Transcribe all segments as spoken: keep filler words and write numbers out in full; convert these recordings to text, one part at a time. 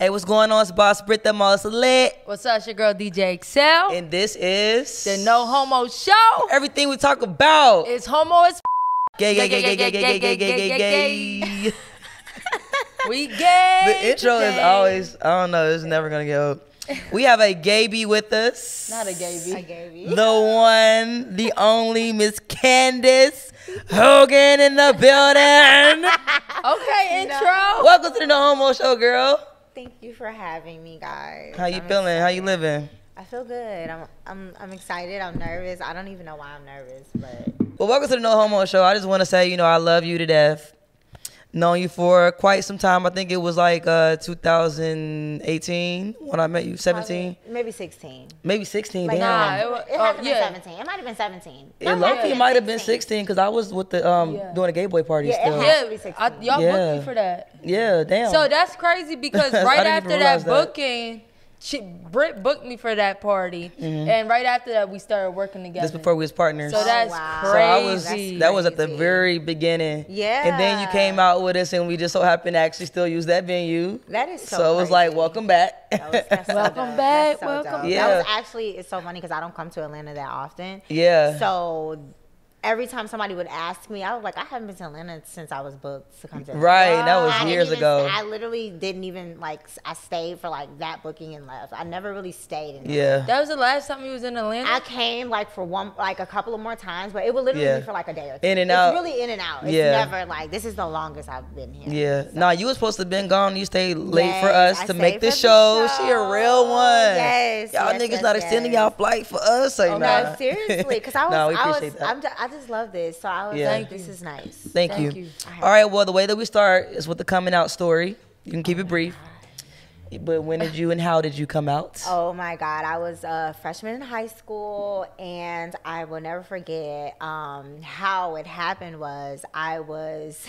Hey, what's going on? It's Boss Britta Moss Lit. What's up? It's your girl D J eXeL. And this is The No Homo Show. Everything we talk about is homo as gay, gay, gay, gay, gay, gay, gay, gay, gay, gay. We gay. The intro today is always, I don't know, it's never gonna get old. We have a gaby with us. Not a gaby. A gaby. The one, the only, Miss Kandyce Hogan in the building. Okay, intro. No. Welcome to the No Homo Show, girl. Thank you for having me, guys. How you I'm feeling? Excited. How you living? I feel good. I'm, I'm, I'm excited. I'm nervous. I don't even know why I'm nervous, but. Well, welcome to the No Homo Show. I just want to say, you know, I love you to death. Known you for quite some time. I think it was like uh, two thousand eighteen when I met you. seventeen, probably, maybe sixteen, maybe sixteen. Like, damn. Nah, it, was, it oh, hasn't yeah. been seventeen. It might have been seventeen. It low-key might have been sixteen because I was with the um yeah. doing a gay boy party. Yeah, still. It had to be sixteen. Y'all yeah. booked me for that. Yeah, damn. So that's crazy because right after that, that booking, she, Britt booked me for that party, mm-hmm. and right after that we started working together. Just before we was partners. So that's oh, wow. crazy. So I was, that's crazy. That was at the very beginning. Yeah. And then you came out with us, and we just so happened to actually still use that venue. That is so. So it was crazy. Like, welcome back. That was, that's so welcome dope. Back. That's so welcome. Dope. Yeah. That was actually. It's so funny because I don't come to Atlanta that often. Yeah. So. Every time somebody would ask me, I was like, I haven't been to Atlanta since I was booked to come to Atlanta. Right, that was I years even, ago. I literally didn't even, like, I stayed for, like, that booking and left. I never really stayed in Atlanta. Yeah. That was the last time you was in Atlanta? I came, like, for one, like, a couple of more times, but it would literally yeah. be for, like, a day or two. In and it's out. It's really in and out. It's yeah. never, like, this is the longest I've been here. Yeah. So. Nah, you was supposed to have been gone. You stayed late yes, for us I to make this show. show. She a real one. Yes. Y'all yes, niggas yes, not yes. extending y'all flight for us. Like, oh, nah. No, seriously. Because I was, nah, we appreciate I was, that. I'm, I I just love this, so I was yeah. like, this is nice. Thank, Thank you. you. All right, well, the way that we start is with the coming out story. You can keep oh it brief. God. But when did you and how did you come out? Oh, my God. I was a freshman in high school, and I will never forget um, how it happened was I was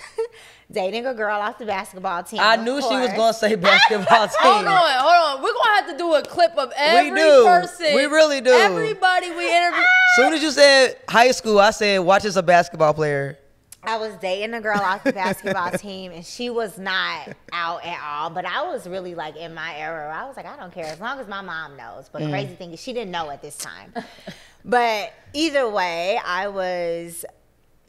dating a girl off the basketball team. I knew course. she was going to say basketball team. Hold on, hold on. We're going to have to do a clip of every we do. person. We really do. Everybody we interview. As soon as you said high school, I said, watch this, a basketball player. I was dating a girl off the basketball team, and she was not out at all. But I was really, like, in my era. I was like, I don't care. As long as my mom knows. But mm. crazy thing is she didn't know at this time. But either way, I was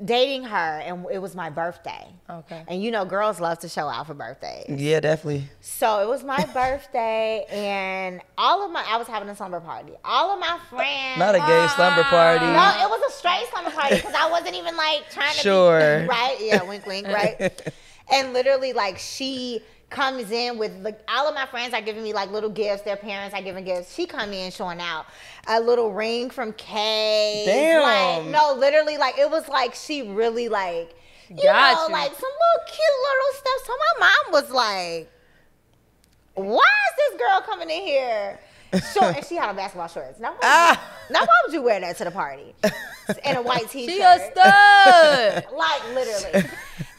dating her, and it was my birthday. Okay. And you know, girls love to show out for birthdays. Yeah, definitely. So it was my birthday, and all of my, I was having a slumber party. All of my friends. Not a gay uh, slumber party. No, it was a straight slumber party because I wasn't even like trying to sure. be, right? Yeah, wink, wink, right? And literally, like, she comes in with, like, all of my friends are giving me, like, little gifts. Their parents are giving gifts. She come in showing out a little ring from Kay. Damn. Like, no, literally, like, it was like she really, like, you Got know, you. like, some little cute little stuff. So my mom was like, why is this girl coming in here? Short, and she had on basketball shorts. Now why, ah. you, now, why would you wear that to the party? And a white T-shirt. She a stud. Like, literally.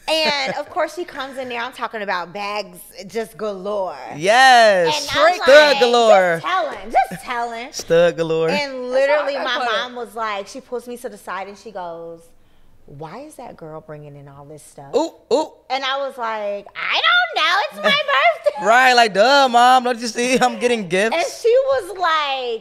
And, of course, she comes in there. I'm talking about bags just galore. Yes. Stud like, galore. Just telling. Just telling. Stud galore. And literally my mom was like, she pulls me to the side and she goes, why is that girl bringing in all this stuff? Ooh, ooh. And I was like, I don't know. It's my birthday. Right. Like, duh, mom. Don't you see? I'm getting gifts. And she was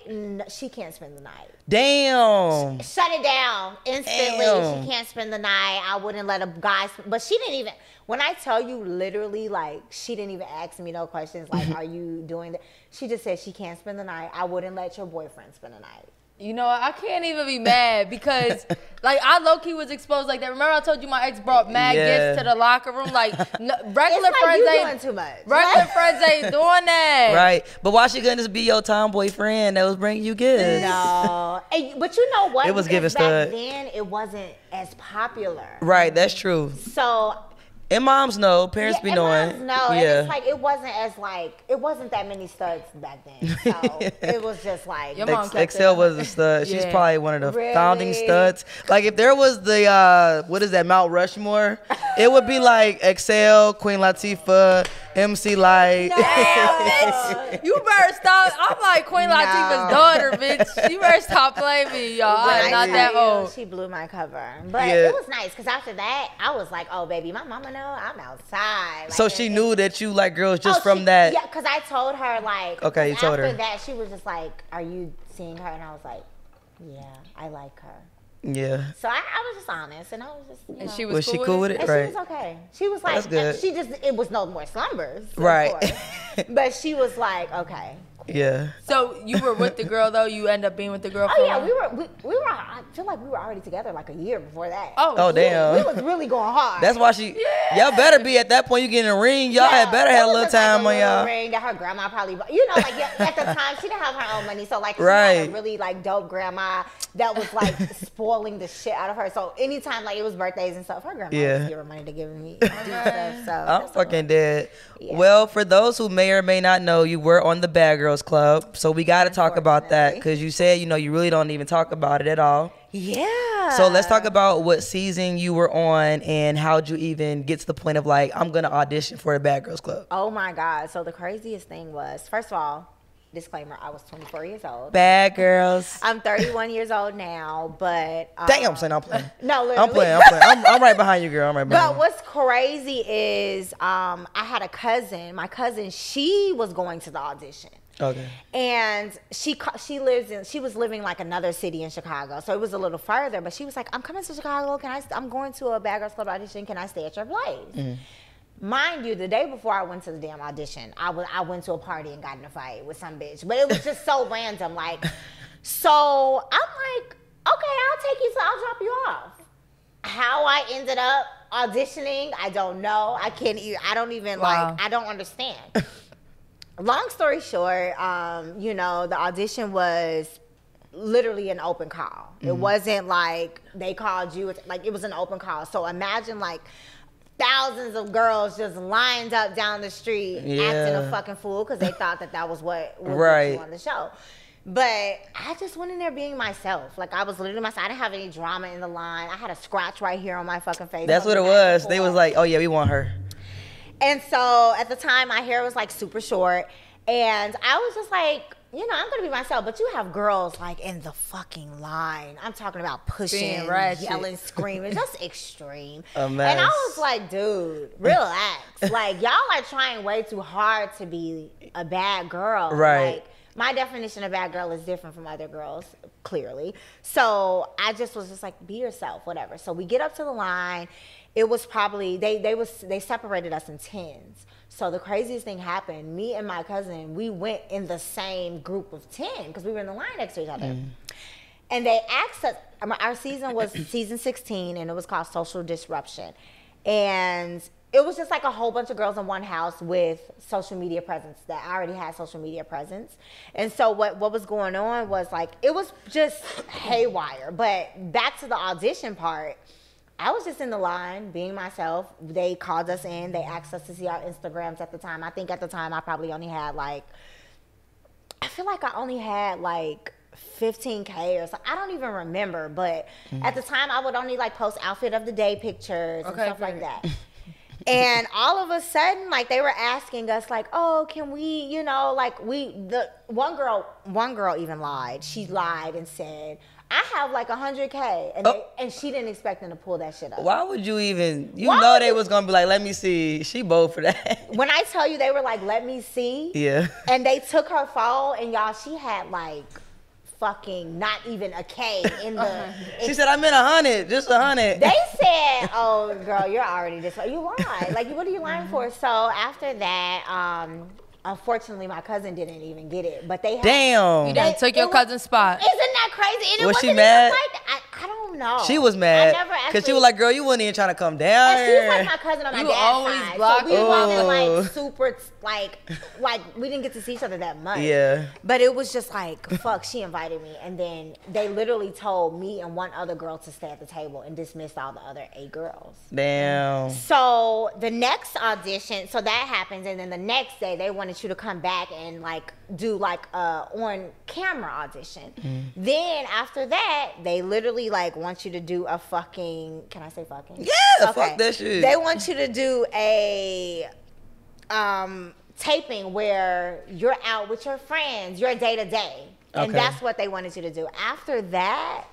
like, no, she can't spend the night. Damn. She shut it down instantly. Damn. She can't spend the night. I wouldn't let a guy. But she didn't even. When I tell you, literally, like, she didn't even ask me no questions. Like, are you doing that? She just said she can't spend the night. I wouldn't let your boyfriend spend the night. You know, I can't even be mad because, like, I low-key was exposed like that. Remember I told you my ex brought mad yeah. gifts to the locker room? Like, no, regular like friends ain't doing too much. Regular friends ain't doing that. Right. But why she couldn't just be your tomboy friend that was bringing you gifts? No. And, but you know what? It was giving stuff. Back then, it wasn't as popular. Right. That's true. So. And moms know, parents yeah, be knowing. Moms know, yeah. And it's like it wasn't as like it wasn't that many studs back then, so yeah. it was just like your mom eXeL them. was a stud. She's yeah. probably one of the really? founding studs. Like if there was the uh, what is that Mount Rushmore, it would be like eXeL, Queen Latifah, M C Light. No. Bitch, you better stop. I'm like Queen no. Latifah's daughter, bitch. You better stop playing me, y'all. I'm not that old. She blew my cover, but yeah. it was nice because after that, I was like, oh baby, my mama knows. I'm outside. Like, so she and, knew that you like girls just oh, from she, that. Yeah, because I told her like. Okay, you told her. After that, she was just like, "Are you seeing her?" And I was like, "Yeah, I like her." Yeah. So I, I was just honest, and I was just. You know, and she was, was cool she cool with it, with it? And right? She was okay. She was like, and she just it was no more slumbers, right? But she was like, okay. Yeah. So you were with the girl though. You end up being with the girl. Oh yeah, long? we were. We, we were. I feel like we were already together like a year before that. Oh, oh damn. We, we was really going hard. That's why she. Yeah. Y'all better be at that point. You getting a ring. Y'all yeah, had better have a little time like a on y'all. Ring that her grandma probably. You know, like at the time she didn't have her own money, so like she right. had a really like dope grandma that was like spoiling the shit out of her. So anytime like it was birthdays and stuff, her grandma yeah. was giving money to give me do stuff. So I'm fucking dead. Yeah. Well, for those who may or may not know, you were on the Bad Girls Club, so we got to talk about that because you said you know you really don't even talk about it at all. Yeah. So let's talk about what season you were on and how'd you even get to the point of like I'm gonna audition for the Bad Girls Club. Oh my God! So the craziest thing was, first of all, disclaimer: I was twenty-four years old. Bad girls. I'm thirty-one years old now, but um, damn, I'm saying I'm playing. No, literally. I'm playing. I'm playing. I'm, I'm right behind you, girl. I'm right behind. But you. What's crazy is um, I had a cousin. My cousin, she was going to the audition. Okay. And she she lives in she was living like another city in Chicago, so it was a little further. But she was like, "I'm coming to Chicago. Can I? I'm going to a Bad Girls Club audition. Can I stay at your place?" Mm. Mind you, the day before I went to the damn audition, I was I went to a party and got in a fight with some bitch. But it was just so random. Like, so I'm like, okay, I'll take you. So I'll drop you off. How I ended up auditioning, I don't know. I can't. I don't even wow. like. I don't understand. Long story short, um, you know, the audition was literally an open call. Mm-hmm. It wasn't like they called you. It's like it was an open call. So imagine like thousands of girls just lined up down the street yeah. acting a fucking fool because they thought that that was what was right. on the show. But I just went in there being myself. Like, I was literally myself. I didn't have any drama in the line. I had a scratch right here on my fucking face. That's what it was. Before. They was like, oh, yeah, we want her. And so at the time, my hair was like super short. And I was just like, you know, I'm going to be myself. But you have girls like in the fucking line. I'm talking about pushing, yelling, screaming. Just extreme. And I was like, dude, relax. Like, y'all are trying way too hard to be a bad girl. Right. Like, my definition of bad girl is different from other girls, clearly. So I just was just like, be yourself, whatever. So we get up to the line. It was probably, they they was they separated us in tens. So the craziest thing happened, me and my cousin, we went in the same group of ten because we were in the line next to each other. Mm. And they asked us, our season was season sixteen and it was called Social Disruption. And it was just like a whole bunch of girls in one house with social media presence that I already had social media presence. And so what, what was going on was like, it was just haywire. But back to the audition part, I was just in the line being myself. They called us in. They asked us to see our Instagrams at the time. I think at the time I probably only had like, I feel like I only had like fifteen K or something. I don't even remember. But mm-hmm. at the time I would only like post outfit of the day pictures okay, and stuff great. Like that. And all of a sudden, like they were asking us like, oh, can we, you know, like we, the one girl, one girl even lied. She lied and said, I have like one hundred K, and, oh. they, and she didn't expect them to pull that shit up. Why would you even, you Why know they you, was going to be like, let me see. She bold for that. When I tell you they were like, let me see. Yeah. And they took her phone, and y'all, she had like fucking not even a K in the. She it, said, I meant one hundred, just one hundred. They said, oh, girl, you're already this way. You lied. Like, what are you lying for? So after that, um... unfortunately, my cousin didn't even get it, but they had, damn. You done took your was, cousin's spot. Isn't that crazy? And it was wasn't she mad? Like, I, I don't know. She was mad because she was like, "Girl, you wasn't even trying to come down." And she was like my cousin on my you dad's side, block so we wasn't like super like like we didn't get to see each other that much. Yeah. But it was just like, fuck. She invited me, and then they literally told me and one other girl to stay at the table and dismissed all the other eight girls. Damn. So the next audition, so that happens, and then the next day they wanted you to come back and like do like a on camera audition. Mm. Then after that, they literally like want you to do a fucking, can I say fucking? Yeah, okay. Fuck that shit. They want you to do a um taping where you're out with your friends, your day to day. And okay. that's what they wanted you to do. After that,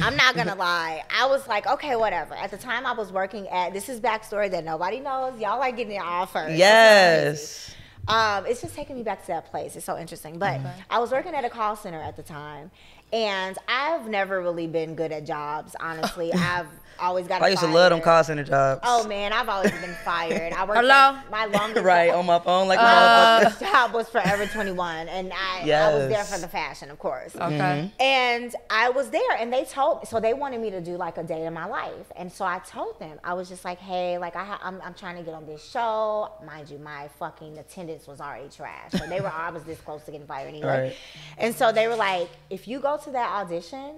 I'm not gonna lie. I was like, okay, whatever. At the time I was working at, this is backstory that nobody knows. Y'all are getting it all first. Yes. Um, it's just taking me back to that place. It's so interesting. But okay. I was working at a call center at the time. And I've never really been good at jobs, honestly. I've always got I used fired. to love them call center jobs. Oh, man, I've always been fired. I worked Hello? My longest right, job. on my phone. Like uh, my job was Forever twenty-one, and I, yes. I was there for the fashion, of course. Okay. Mm-hmm. And I was there, and they told me, so they wanted me to do like a day in my life. And so I told them, I was just like, hey, like I ha I'm, I'm trying to get on this show. Mind you, my fucking attendance was already trash. So they were, I was this close to getting fired anyway. Right. And so they were like, if you go to that audition,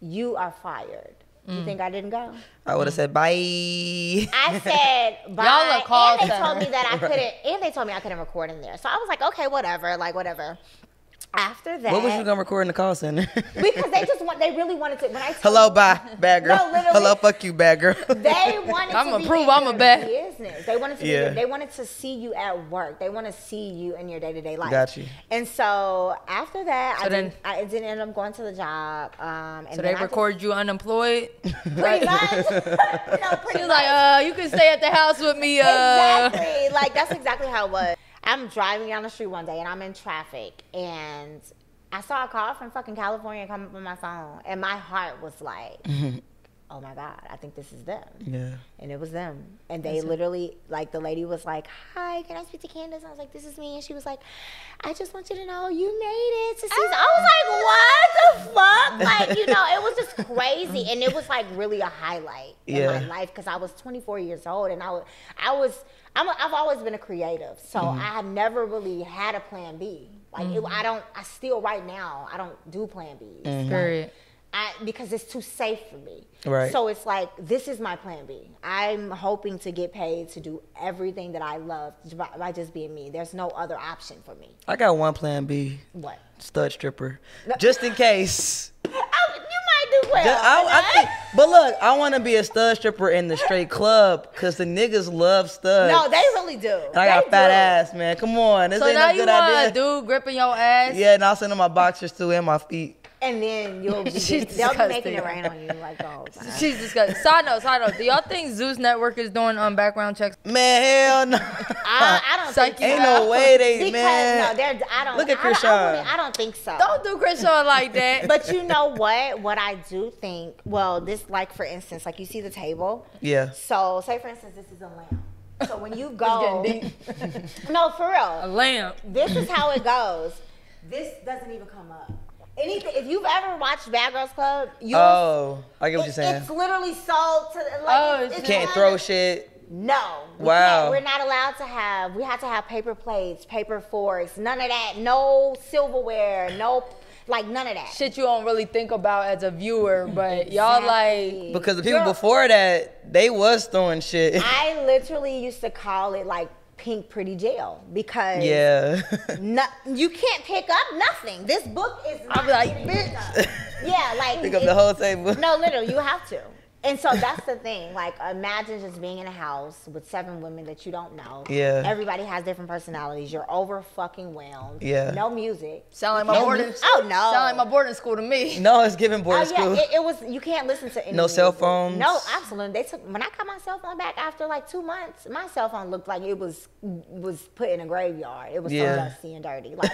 you are fired. Mm. You think I didn't go? I would have said bye. I said bye. Y'all are called and they told me that I couldn't. Right. And they told me I couldn't record in there. So I was like, okay, whatever. Like whatever. After that, what was you gonna record in the call center? Because they just want. They really wanted to. When I hello, you, bye, bad girl. No, literally. Hello, fuck you, bad girl. They wanted. I'm to gonna prove I'm a bad business. They wanted to. Yeah. Be, they wanted to see you at work. They want to see you in your day to day life. Got you. And so after that, so I then, didn't. I didn't end up going to the job. Um, and so they record just, you unemployed. Pretty much. No, pretty She's much. Like, uh, you can stay at the house with me. Uh. Exactly. Like that's exactly how it was. I'm driving down the street one day and I'm in traffic and I saw a car from fucking California come up on my phone and my heart was like, oh my God, I think this is them. Yeah. And it was them. And they That's literally, it. like the lady was like, hi, can I speak to Kandyce? And I was like, this is me. And she was like, I just want you to know you made it to season. I was like, what the fuck? Like, you know, it was just crazy. And it was like really a highlight yeah. in my life because I was twenty-four years old and I was, I was, I'm a, I've always been a creative, so mm-hmm. I have never really had a plan B. Like mm-hmm. it, I don't, I still right now I don't do plan Bs mm-hmm. like, I, because it's too safe for me. Right. So it's like this is my plan B. I'm hoping to get paid to do everything that I love by, by just being me. There's no other option for me. I got one plan B. What? Stud stripper, no. just in case. Well, I, I think, but look, I want to be a stud stripper in the straight club because the niggas love studs. No, they really do. And I they got a fat do. ass, man. Come on. This so ain't now no you good idea. Dude gripping your ass. Yeah, and I'll send them my boxers too and my feet. And then you'll be, they'll disgusting. be making it rain on you like, oh, God. She's disgusting. Side note, side note. Do y'all think Zeus Network is doing um, background checks? Man, hell no. I, I don't Psych think so. Ain't no way they, because, man. No, they're, I don't. Look at Krishan. I, I, I don't think so. Don't do Krishan like that. But you know what? What I do think, well, this, like, for instance, like, you see the table? Yeah. So, say, for instance, this is a lamp. So, when you go. No, for real. A lamp. This is how it goes. This doesn't even come up. Anything, if you've ever watched Bad Girls Club, you oh, I get what it, you're saying. It's literally sold to like oh, it's, it's can't not, throw shit. No, we wow, we're not allowed to have. We have to have paper plates, paper forks, none of that. No silverware, no. Like none of that shit you don't really think about as a viewer, but exactly. y'all like because the people Girl, before that they was throwing shit. I literally used to call it like. Pink pretty jail because yeah no, you can't pick up nothing. This book is not I'll be like bitch. Yeah, like pick up it, the whole table. No, literally, you have to. And so that's the thing. Like, imagine just being in a house with seven women that you don't know. Yeah. Everybody has different personalities. You're over fucking whelmed. Yeah. No music. Sound like my boarding. Oh no. Sound like my boarding school to me. No, it's giving boarding oh, yeah. school. It, it was. You can't listen to any. No music. Cell phones. No, absolutely. They took when I got my cell phone back after like two months. My cell phone looked like it was was put in a graveyard. It was yeah. so dusty and dirty. Like.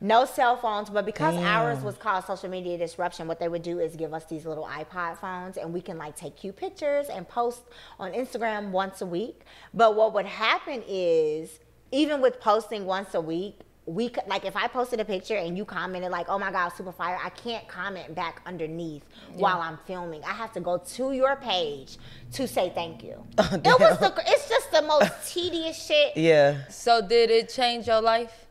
No cell phones, but because Damn. ours was called Social Media Disruption, what they would do is give us these little iPod phones and we can like take cute pictures and post on Instagram once a week. But what would happen is, even with posting once a week, we could, like if I posted a picture and you commented like, oh my God, super fire, I can't comment back underneath yeah. while I'm filming. I have to go to your page to say thank you. Oh, it was the, it's just the most tedious shit. Yeah. So did it change your life?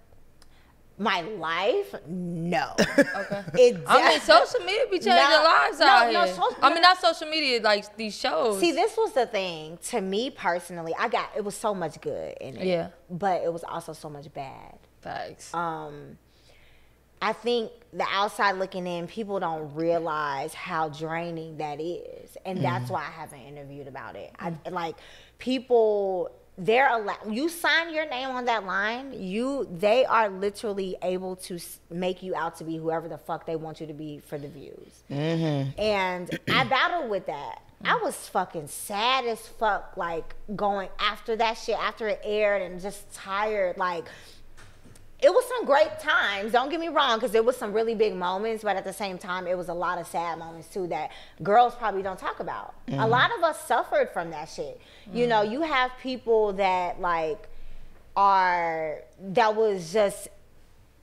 My life? No. Okay. It I mean, social media be changing no, lives no, out no, here. So, I mean, not social media, like these shows. See, this was the thing. To me personally, I got, it was so much good in it. Yeah. But it was also so much bad. Facts. Um, I think the outside looking in, people don't realize how draining that is. And mm-hmm. that's why I haven't interviewed about it. I, like, people... they're allowed, you sign your name on that line, you, they are literally able to make you out to be whoever the fuck they want you to be for the views. Mm-hmm. And I battled with that. I was fucking sad as fuck, like, going after that shit, after it aired, and just tired. Like, it was some great times, don't get me wrong, because there was some really big moments, but at the same time, it was a lot of sad moments too that girls probably don't talk about. Mm-hmm. A lot of us suffered from that shit. Mm-hmm. You know, you have people that like are, that was just,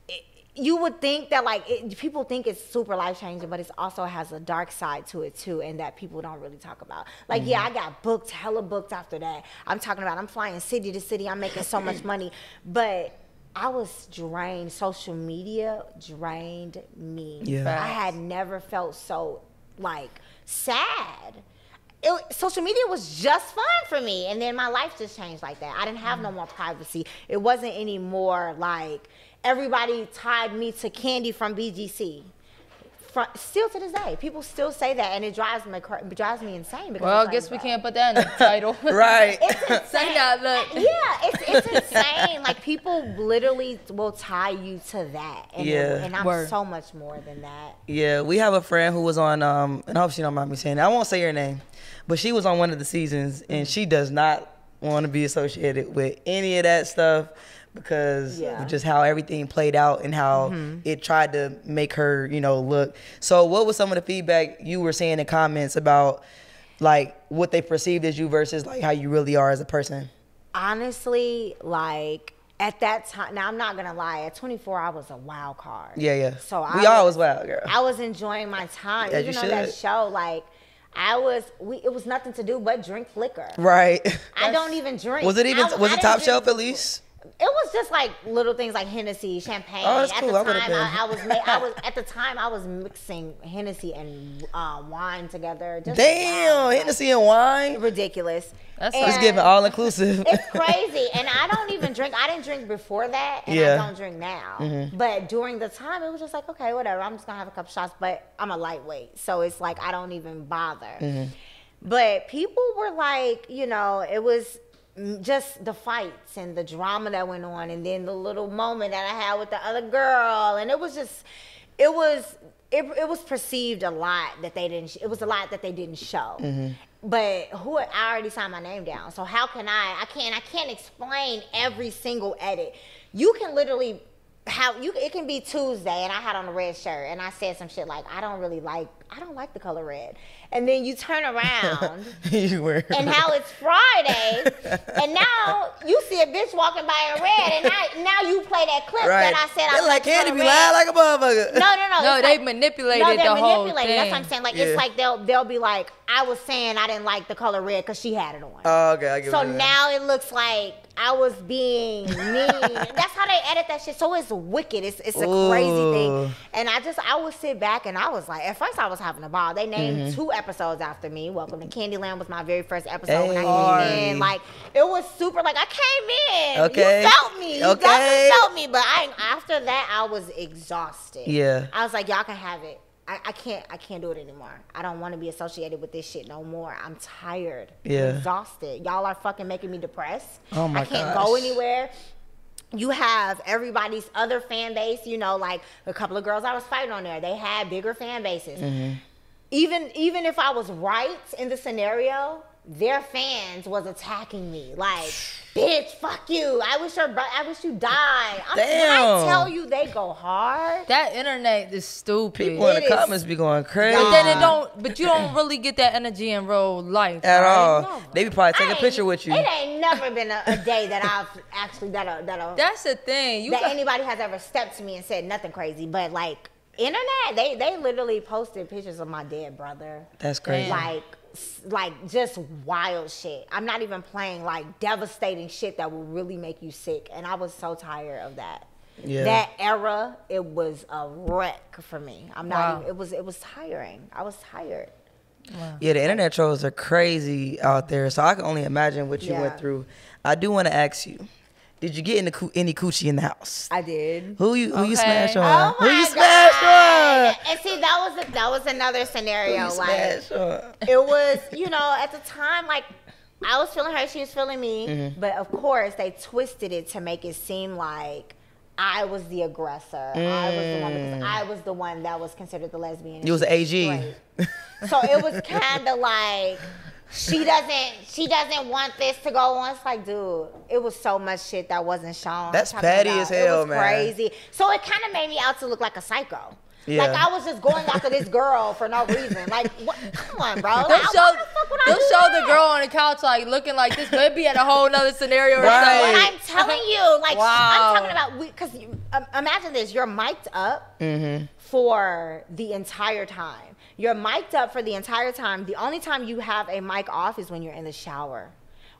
it, you would think that like, it, people think it's super life changing, but it also has a dark side to it too, and that people don't really talk about. Like, mm-hmm. yeah, I got booked, hella booked after that. I'm talking about, I'm flying city to city, I'm making so much money, but I was drained. Social media drained me. Yeah. Right. I had never felt so like sad. It, social media was just fun for me, and then my life just changed like that. I didn't have mm. no more privacy. It wasn't any more like everybody tied me to Kandyce from B G C. From, still to this day, people still say that, and it drives me it drives me insane. Because well, I guess we can't put that in the title. Right. It's insane. Say that, look. Yeah, it's, it's insane. Like, people literally will tie you to that. And yeah. It, and I'm Word. so much more than that. Yeah, we have a friend who was on, um, and I hope she don't mind me saying that. I won't say her name, but she was on one of the seasons, and she does not want to be associated with any of that stuff. Because yeah. of just how everything played out and how mm-hmm. it tried to make her, you know, look. So what was some of the feedback you were seeing in comments about, like, what they perceived as you versus, like, how you really are as a person? Honestly, like, at that time, now I'm not going to lie, at twenty-four, I was a wild card. Yeah, yeah. So I we all was wild, girl. I was enjoying my time. Yeah, even on that show, like, I was, we, it was nothing to do but drink liquor. Right. I don't even drink. Was it even, I, was I it top shelf at least? It was just like little things like Hennessy, champagne. Oh, that's at cool. the time, I, I was, I was at the time I was mixing Hennessy and uh, wine together. Just Damn, wine. Hennessy and wine, ridiculous. That's it's giving all inclusive. It's crazy, and I don't even drink. I didn't drink before that, and yeah. I don't drink now. Mm-hmm. But during the time, it was just like, okay, whatever. I'm just gonna have a couple shots, but I'm a lightweight, so it's like I don't even bother. Mm-hmm. But people were like, you know, it was. Just the fights and the drama that went on, and then the little moment that I had with the other girl, and it was just, it was, it, it was perceived a lot that they didn't. It was a lot that they didn't show. Mm-hmm. But who? I already signed my name down, so how can I? I can't. I can't explain every single edit. You can literally. How you? It can be Tuesday, and I had on a red shirt, and I said some shit like, "I don't really like, I don't like the color red." And then you turn around, you were, and now it's Friday, and now you see a bitch walking by in red, and now, now you play that clip right. that I said I like. Candy be lying like a motherfucker. No, no, no. No, they like, manipulated no, the manipulated. whole thing. That's what I'm saying. Like yeah. it's like they'll they'll be like, "I was saying I didn't like the color red because she had it on." Oh, okay, I get so it now it looks like. I was being mean. That's how they edit that shit. So it's wicked. It's it's a Ooh. crazy thing. And I just, I would sit back and I was like, at first I was having a ball. They named mm-hmm. two episodes after me. Welcome to Candyland was my very first episode hey. when I came in. Like, it was super, like, I came in. Okay. You felt me. You okay. definitely felt me. But I, after that, I was exhausted. Yeah. I was like, y'all can have it. I, I can't I can't do it anymore. I don't want to be associated with this shit no more. I'm tired. Yeah. I'm exhausted. Y'all are fucking making me depressed. Oh my god. I can't gosh. go anywhere. You have everybody's other fan base, you know, like a couple of girls I was fighting on there. They had bigger fan bases. Mm-hmm. Even even if I was right in the scenario, their fans was attacking me. Like, bitch, fuck you. I wish your I wish you died. I'm, Damn. I tell you, they go hard. That internet is stupid. People it in the comments be going crazy. But then it don't. But you don't really get that energy in real life at right? all. Never. They be probably taking a picture with you. It ain't never been a, a day that I've actually that a, that a, That's the thing. You that got, anybody has ever stepped to me and said nothing crazy, but like internet, they they literally posted pictures of my dead brother. That's crazy. Like. Like just wild shit. I'm not even playing, like devastating shit that will really make you sick. And I was so tired of that. Yeah. That era, it was a wreck for me. I'm not. Wow. Even, it was. It was tiring. I was tired. Wow. Yeah, the internet trolls are crazy out there. So I can only imagine what you yeah. went through. I do want to ask you. Did you get in the, any coochie in the house? I did. Who you who okay. you smashed on? Oh who you God. smashed on? And see, that was a, that was another scenario. Who you like smashed on? It was, you know, at the time, like I was feeling her, she was feeling me. Mm-hmm. But of course, they twisted it to make it seem like I was the aggressor. Mm. I was the one because I was the one that was considered the lesbian. You was the A G. Right. So it was kind of like she doesn't she doesn't want this to go on. It's like, dude, it was so much shit that wasn't shown. That's petty as hell, it was man. Crazy. So it kind of made me out to look like a psycho. Yeah. Like I was just going after this girl for no reason. Like, what? Come on, bro. They'll like, show, the, they'll show the girl on the couch like looking like this, but be at a whole nother scenario. Right. Or I'm telling you, like wow. I'm talking about because um, imagine this: you're mic'd up mm-hmm. for the entire time. You're mic'd up for the entire time. The only time you have a mic off is when you're in the shower.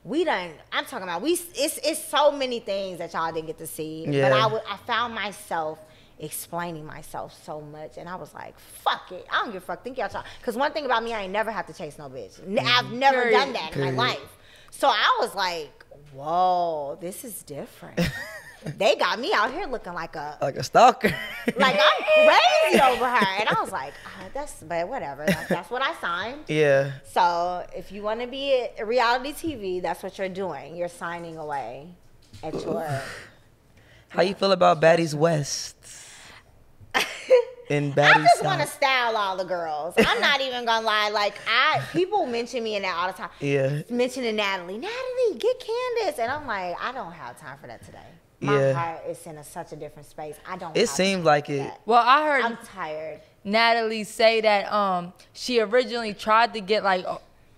We done. I'm talking about we. It's it's so many things that y'all didn't get to see. Yeah. But I w I found myself explaining myself so much, and I was like, fuck it, I don't give a fuck, think y'all talk. Because one thing about me, I ain't never have to chase no bitch. N mm. I've never Period. Done that in Period. My life. So I was like, whoa, this is different. They got me out here looking like a like a stalker. Like I'm crazy over her. And I was like, oh, that's but whatever. That's, that's what I signed. Yeah. So if you want to be a reality T V, that's what you're doing. You're signing away at your. How you feel about Baddies West? In I just want to style all the girls. I'm not even gonna lie. Like I, people mention me in that all the time. Yeah. Mentioning Natalie, Natalie, get Kandyce, and I'm like, I don't have time for that today. My yeah. heart is in a, such a different space. I don't. It seems like it. That. Well, I heard. I'm tired. Natalie say that um she originally tried to get like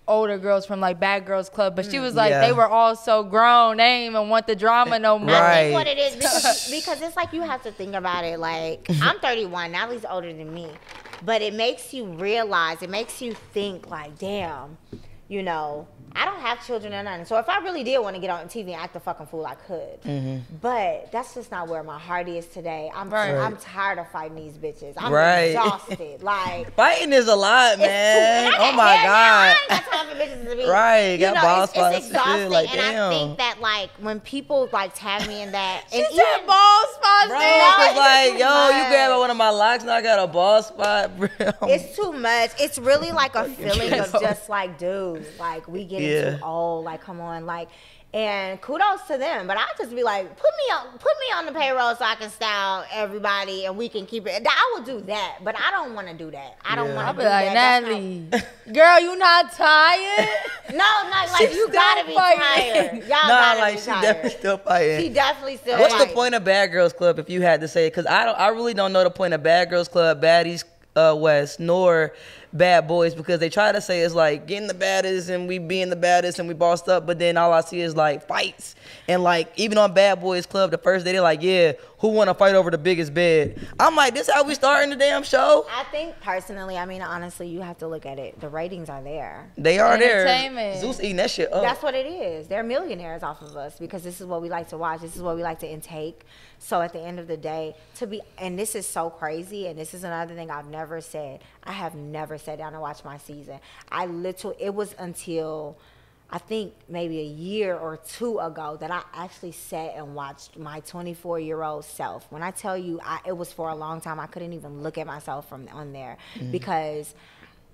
older girls from like Bad Girls Club, but she was like yeah. they were all so grown, they didn't even want the drama no more. Right. I think what it is because, because it's like you have to think about it. Like I'm thirty-one, Natalie's older than me, but it makes you realize, it makes you think like, damn, you know, I don't have children or nothing. So if I really did want to get on T V and act a fucking fool, I could. Mm-hmm. But that's just not where my heart is today. I'm right. I'm tired of fighting these bitches. I'm right. exhausted. Like fighting is a lot, man. Oh my god. I ain't got time for bitches to be. Right. You got know, balls it's, it's exhausting, shit. Like, and damn. I think that like when people like tag me in that, she and said even, ball spots. Bro, no, like yo, much. You grabbed one of my locks, now I got a ball spot. Bro. It's too much. It's really like a feeling of just like, dude, like we get. Yeah. Too old, like come on, like, and kudos to them. But I just be like, put me on, put me on the payroll so I can style everybody and we can keep it. I would do that, but I don't want to do that. I don't yeah. want to do like, that. Natalie, not... girl, you not tired? No, not like she's you gotta be tired. Y'all nah, gotta like, be tired. She definitely still fighting. She definitely still. What's fighting. The point of Bad Girls Club if you had to say it? Because I don't, I really don't know the point of Bad Girls Club, Baddies uh, West, nor. Bad Boys, because they try to say it's like getting the baddest and we being the baddest and we bossed up, but then all I see is like fights and like even on Bad Boys Club the first day they're like, yeah, who want to fight over the biggest bed? I'm like, this how we starting the damn show? I think personally, I mean honestly, you have to look at it. The ratings are there. They are there. Zeus eating that shit up. That's what it is. They're millionaires off of us because this is what we like to watch. This is what we like to intake. So at the end of the day, to be and this is so crazy and this is another thing I've never said. I have never said. Sat down and watched my season. I literally, it was until I think maybe a year or two ago that I actually sat and watched my twenty-four-year-old self. When I tell you, I, it was for a long time, I couldn't even look at myself from on there mm. because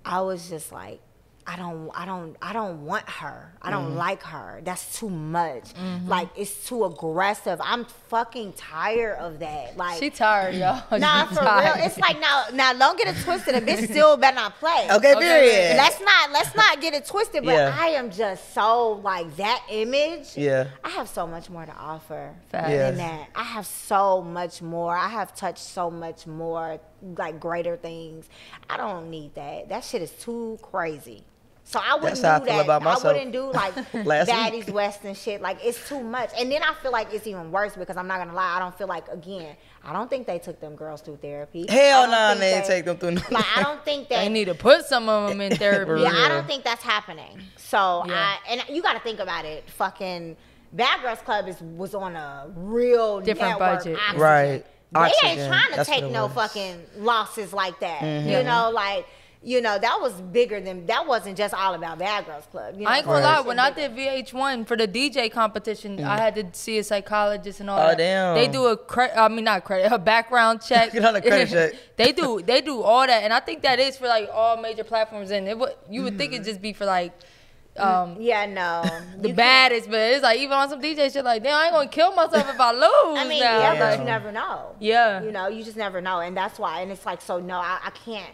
I was just like, I don't, I don't, I don't want her. I don't mm-hmm. like her. That's too much. Mm-hmm. Like it's too aggressive. I'm fucking tired of that. Like she tired, y'all. Nah, she for tired. Real. It's like now, now don't get it twisted. A bitch still better not play. Okay, period. Let's not, let's not get it twisted. But yeah. I am just so like that image. Yeah. I have so much more to offer Fact. Than yes. that. I have so much more. I have touched so much more, like greater things. I don't need that. That shit is too crazy. So I wouldn't do that. I wouldn't do like Baddies West and shit. Like it's too much. And then I feel like it's even worse because I'm not gonna lie. I don't feel like again. I don't think they took them girls through therapy. Hell no, nah, they didn't take them through. No like I don't think that they need to put some of them in therapy. Yeah, I don't think that's happening. So yeah. I and you got to think about it. Fucking Bad Girls Club is was on a real different budget, Oxygen. Right? Oxygen. They ain't trying to that's take no fucking losses like that. Mm-hmm. You know, like. You know, that was bigger than, that wasn't just all about Bad Girls Club. You know? I ain't gonna lie, when I did V H one for the D J competition, mm. I had to see a psychologist and all oh, that. Damn. They do a credit, I mean not credit, a background check. Not a credit check. They do, they do all that. And I think that is for like all major platforms. And it would, you would mm. think it'd just be for like, Um, yeah, no. The you baddest, can't. But it's like even on some D J shit, like, damn, I ain't gonna kill myself if I lose. I mean, now. yeah, but like, you never know. Yeah. You know, you just never know. And that's why, and it's like, so no, I, I can't,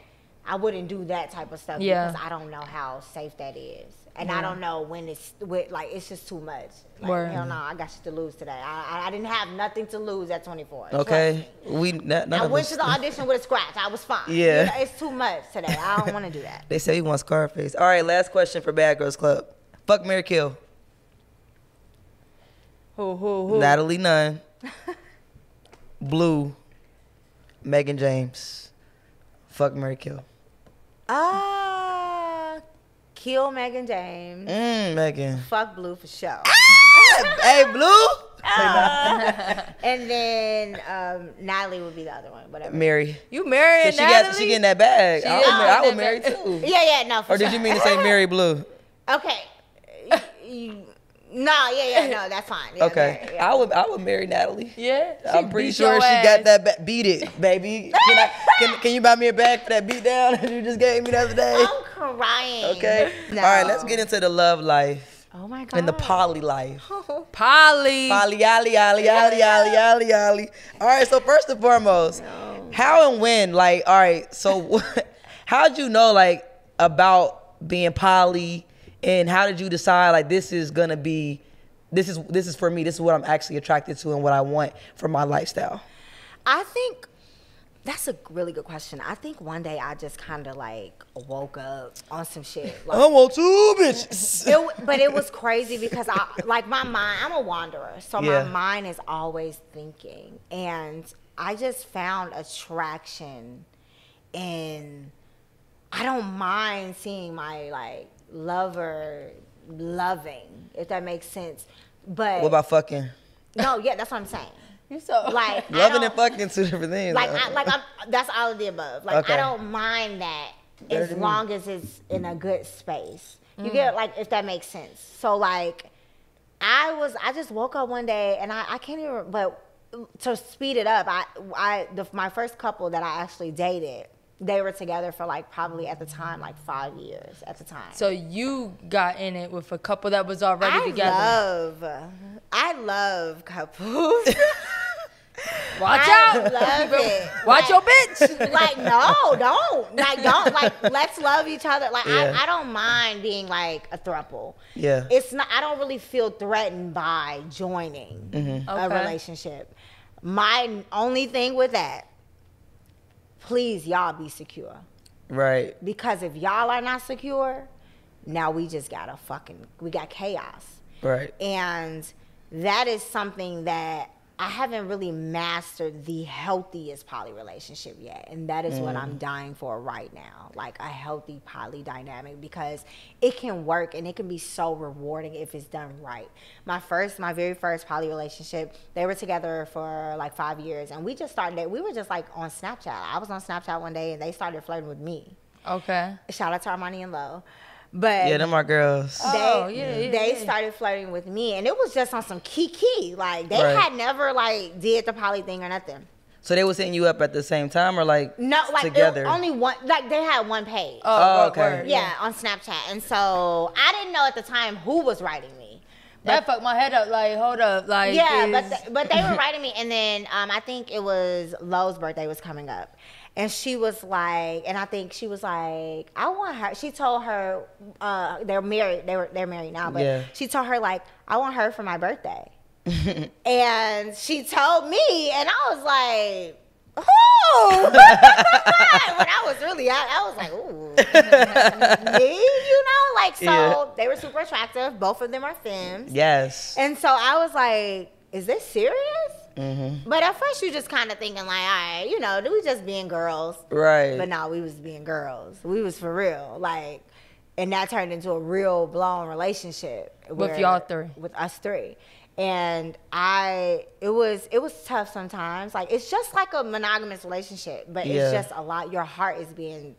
I wouldn't do that type of stuff yeah. because I don't know how safe that is. And yeah. I don't know when it's, with, like, it's just too much. Like, hell no, I got shit to lose today. I, I didn't have nothing to lose at twenty-four. Okay. We, not, I went us. to the audition with a scratch. I was fine. Yeah. You know, it's too much today. I don't want to do that. They say you want Scarface. All right, last question for Bad Girls Club. Fuck, marry, kill. Who, who, who? Natalie Nunn. Blue. Megan James. Fuck, marry, kill. Ah. Uh, Kill Megan James. Mm, Megan. Fuck Blue for sure. Ah! Hey, Blue. Uh, and then um, Natalie would be the other one. Whatever. Mary. You marrying Natalie? Got, she getting that bag. She I would, oh, I would marry bag. too. Yeah, yeah, no. For or sure. Did you mean to say Mary Blue? Okay. You, no, yeah, yeah, no, that's fine. Yeah, okay, Mary, yeah. I would, I would marry Natalie. Yeah, I'm pretty sure she got that. Ba beat it, baby. Can I? Can, can you buy me a bag for that beat down that you just gave me the other day? I'm crying. Okay. No. All right, let's get into the love life. Oh my god. And the poly life. Oh. Poly. Poly, ali, ali, ali, ali, ali, ali. All right. So first and foremost, no. how and when? Like, all right. So, how'd you know like about being poly? And how did you decide, like, this is going to be, this is this is for me, this is what I'm actually attracted to and what I want for my lifestyle? I think that's a really good question. I think one day I just kind of, like, woke up on some shit. Like, I want two bitches. It, but it was crazy because, I like, my mind, I'm a wanderer. So yeah. my mind is always thinking. And I just found attraction in, I don't mind seeing my, like, lover loving, if that makes sense. But what about fucking? No, yeah, that's what I'm saying. You so like loving and fucking two different things. Like, I, like I'm, that's all of the above. Like, okay. I don't mind that as long as it's in a good space. You mm. get like, if that makes sense. So like, I was, I just woke up one day and I, I can't even. But to speed it up, I, I, the, my first couple that I actually dated, they were together for like probably at the time like five years at the time. So you got in it with a couple that was already I together. Love, I love couples. Watch I out! Love it. Watch like, your bitch. Like no, don't like don't like. Let's love each other. Like yeah. I, I don't mind being like a throuple. Yeah, it's not. I don't really feel threatened by joining mm-hmm. a okay. relationship. My only thing with that. Please, y'all be secure. Right. Because if y'all are not secure, now we just got a fucking, we got chaos. Right. And that is something that I haven't really mastered the healthiest poly relationship yet. And that is mm. what I'm dying for right now. Like a healthy poly dynamic, because it can work and it can be so rewarding if it's done right. My first, my very first poly relationship, they were together for like five years and we just started, we were just like on Snapchat. I was on Snapchat one day and they started flirting with me. Okay. Shout out to Armani and Lo. But yeah, them are girls. They, oh, yeah, yeah, they yeah. started flirting with me, and it was just on some kiki. Like they right. had never like did the poly thing or nothing. So they was hitting you up at the same time, or like no, like together? It was only one. Like they had one page. Oh, oh okay. Word, yeah, yeah, on Snapchat, and so I didn't know at the time who was writing me. That fucked my head up. Like hold up, like yeah, but the, but they were writing me, and then um, I think it was Lo's birthday was coming up. And she was like, and I think she was like, I want her. She told her uh, they're married. They were they're married now, but yeah. she told her like, I want her for my birthday. And she told me, and I was like, who? When I was really out, I was like, ooh, me, you know, like so yeah. they were super attractive. Both of them are femmes. Yes. And so I was like, is this serious? Mm-hmm. But at first you just kind of thinking like, all right, you know, we just being girls, right? But no, we was being girls. We was for real, like, and that turned into a real blown relationship with y'all three, with us three. And I, it was, it was tough sometimes. Like it's just like a monogamous relationship, but yeah. it's just a lot. Your heart is being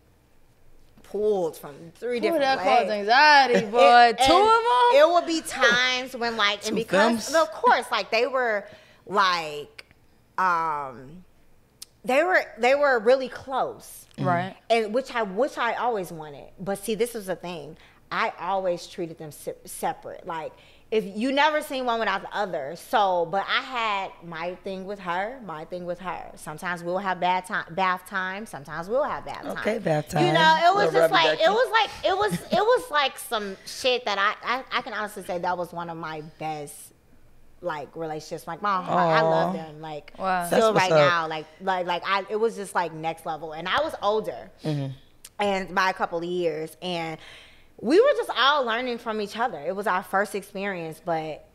pulled from three Ooh, different that ways. That caused anxiety, boy. Two of them. It would be times when like, Two and because well, of course, like they were. Like, um, they were they were really close, right? And which I which I always wanted. But see, this was the thing. I always treated them separate. Like, if you never seen one without the other. So, but I had my thing with her, my thing with her. Sometimes we'll have bad time, bath time. Sometimes we'll have bath time. Okay, bath time. You know, it was just like, it was like, it was, it was like some shit that I, I, I can honestly say that was one of my best, like, relationships. Like, my heart, I love them. Like, wow. Still right up. now, like, like, like I, it was just like next level. And I was older, mm-hmm. and by a couple of years, and we were just all learning from each other. It was our first experience, but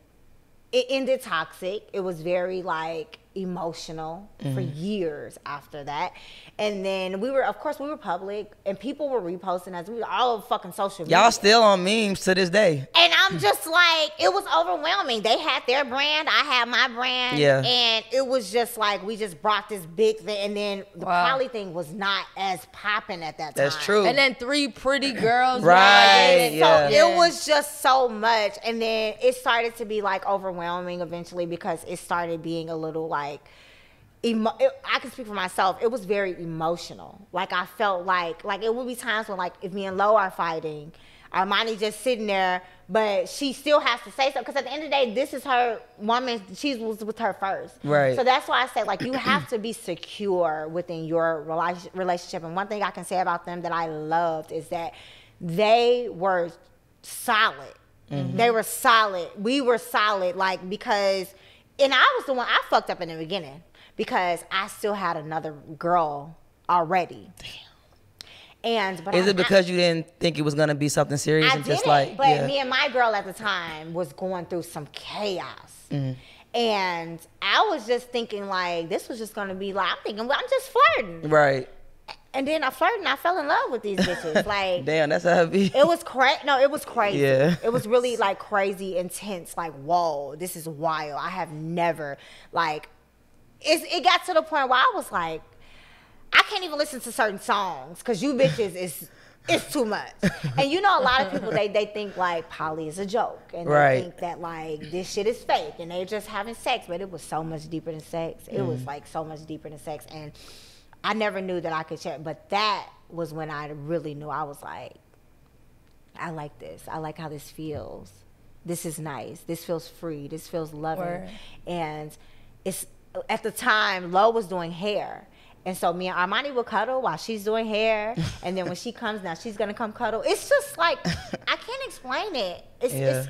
it ended toxic. It was very, like, emotional mm-hmm. for years after that. And then we were, of course, we were public, and people were reposting us. We were all over fucking social media. Y'all still on memes to this day. And I'm just like, it was overwhelming. They had their brand, I had my brand. Yeah. And it was just like, we just brought this big thing. And then the wow. poly thing was not as popping at that time. That's true. And then three pretty girls. Right. Yeah. So yeah. it was just so much. And then it started to be, like, overwhelming eventually, because it started being a little, like, Like, emo it, I can speak for myself. It was very emotional. Like, I felt like, like it would be times when, like, if me and Lo are fighting, Armani just sitting there, but she still has to say something. Because at the end of the day, this is her woman. She was with her first. Right. So that's why I said, like, you have to be secure within your relationship. And one thing I can say about them that I loved is that they were solid. Mm-hmm. They were solid. We were solid, like, because... And I was the one, I fucked up in the beginning because I still had another girl already. Damn. And, but Is I, it because I, you didn't think it was going to be something serious? I and didn't, just like, but yeah. me and my girl at the time was going through some chaos. Mm-hmm. And I was just thinking, like, this was just going to be like, I'm thinking, well, I'm just flirting. Right. And then I flirted and I fell in love with these bitches. Like, damn, that's how it be. It was crazy. No, it was crazy. Yeah. It was really, like, crazy, intense. Like, whoa, this is wild. I have never, like, it's, it got to the point where I was like, I can't even listen to certain songs because you bitches is, it's too much. And you know, a lot of people, they, they think, like, poly is a joke. And they right. think that, like, this shit is fake and they're just having sex. But it was so much deeper than sex. It mm. was, like, so much deeper than sex. And I never knew that I could share, but that was when I really knew. I was like, I like this. I like how this feels. This is nice. This feels free. This feels loving. Word. And it's at the time, Lo was doing hair. And so me and Armani would cuddle while she's doing hair. And then when she comes now, she's going to come cuddle. It's just like, I can't explain it. It's, yeah. it's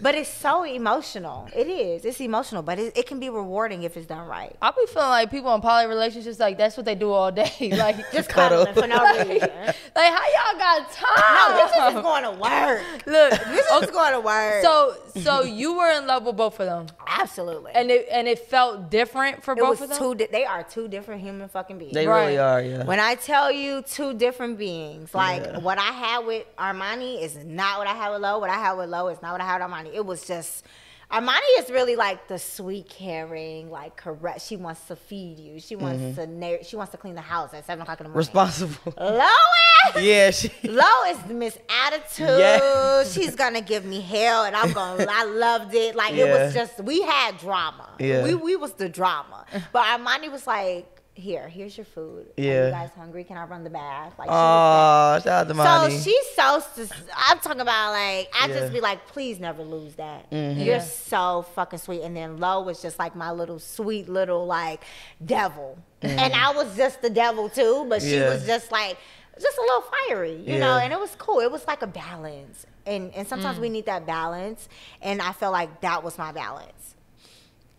But it's so emotional. It is. It's emotional, but it, it can be rewarding if it's done right. I be feeling like people in poly relationships, like, that's what they do all day. Like, just cuddling for no reason. Like, like, how y'all got time? No, this is just going to work. Look, this is okay. going to work. So, so you were in love with both of them. Absolutely. And it and it felt different for it both was of them. Two they are two different human fucking beings. They right. really are. Yeah. When I tell you, two different beings. Like yeah. what I had with Armani is not what I had with Lo. What I had with Lo is not what I had with Armani. It was just, Armani is really like the sweet, caring, like correct. She wants to feed you. She wants mm-hmm. to she wants to clean the house at seven o'clock in the morning. Responsible. Lo is yeah. She... Lo is Miss Attitude. Yeah. She's gonna give me hell, and I'm gonna. I loved it. Like yeah. it was just, we had drama. Yeah. We we was the drama. But Armani was like, here, here's your food. Yeah. Are you guys hungry? Can I run the bath? Like, she was like, shout out to so she's so, I'm talking about, like, I yeah. just be like, please never lose that. Mm-hmm. You're yeah. so fucking sweet. And then Lo was just like my little sweet little, like, devil. Mm-hmm. And I was just the devil too, but she yeah. was just like, just a little fiery, you yeah. know, and it was cool. It was like a balance. And, and sometimes mm. we need that balance. And I felt like that was my balance.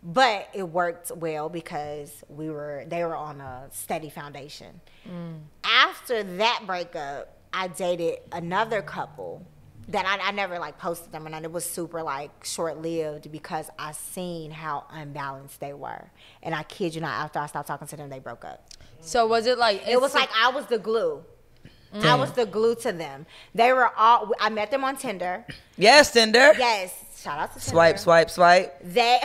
But it worked well because we were they were on a steady foundation. Mm. After that breakup, I dated another couple that I, I never like posted them, and it was super like short-lived because I seen how unbalanced they were. And I kid you not, after I stopped talking to them, they broke up. So was it like it was like I was the glue. Mm. I was the glue to them. They were all I met them on Tinder. Yes, Tinder. Yes. Shout out to Tinder. Swipe, swipe, swipe. They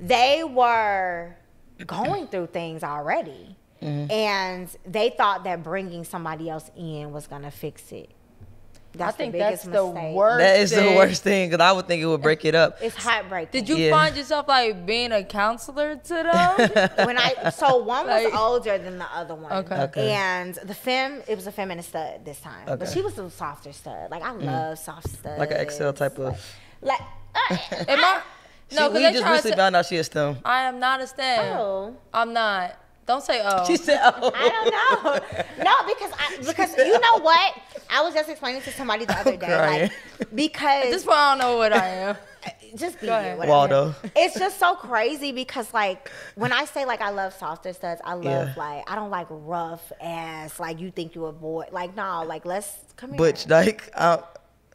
they were going through things already. Mm-hmm. And they thought that bringing somebody else in was going to fix it. That's I think the that's mistake. the worst. That is thing. the worst thing, because I would think it would break it up. It's heartbreaking. Did you yeah. find yourself like being a counselor to them? when I so one was like, older than the other one. Okay. okay. And the femme, it was a feminist stud this time, okay. but she was a softer stud. Like I love mm. soft studs. Like an eXeL type of. Like. Uh, am I? She, no, we just recently to, found out she is STEM. I am not a STEM. Oh. I'm not. Don't say oh. She said oh. I don't know. No, because I, because you know what? I was just explaining to somebody the other day. Like, because at this point, I don't know what I am. Just be it, Waldo. It's just so crazy because like when I say like I love softer studs, I love yeah. like I don't like rough ass. Like you think you a boy? Like no. Like let's come here. Butch dyke. Uh,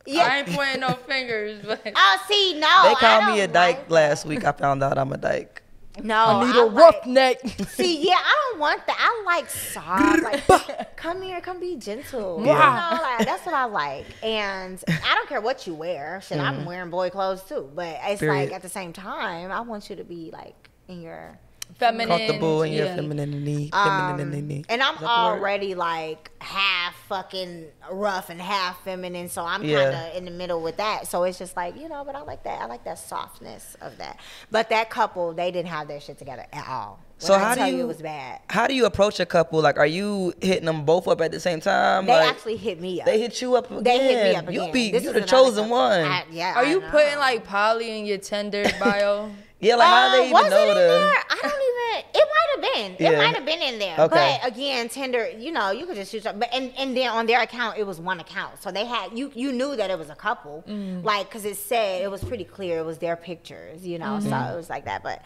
Yeah. I ain't pointing no fingers, but oh, see, no. They called me a dyke like last week. I found out I'm a dyke. No, I need I a like, rough neck. See, yeah, I don't want that. I like soft. Like, come here, come be gentle. Yeah. You know, like, that's what I like, and I don't care what you wear. Shit, mm. I'm wearing boy clothes too, but it's Period. like at the same time, I want you to be like in your feminine, comfortable in yeah. your femininity, femininity. Um, and I'm already like half fucking rough and half feminine, so I'm yeah. kind of in the middle with that. So it's just like, you know, but I like that. I like that softness of that. But that couple, they didn't have their shit together at all. When so I how tell do you, you it was bad. How do you approach a couple? Like, are you hitting them both up at the same time? They like, actually hit me up. They hit you up again. They hit me up again. You be you the chosen one. I, yeah. Are I you know. putting like poly in your Tinder bio? Yeah, like how uh, they even was know it in the... there? I don't even. It might have been. It yeah. might have been in there. Okay. But again, Tinder, you know, you could just shoot. But and and then on their account, it was one account, so they had you. You knew that it was a couple, mm. like because it said it was pretty clear. It was their pictures, you know. Mm-hmm. So it was like that, but.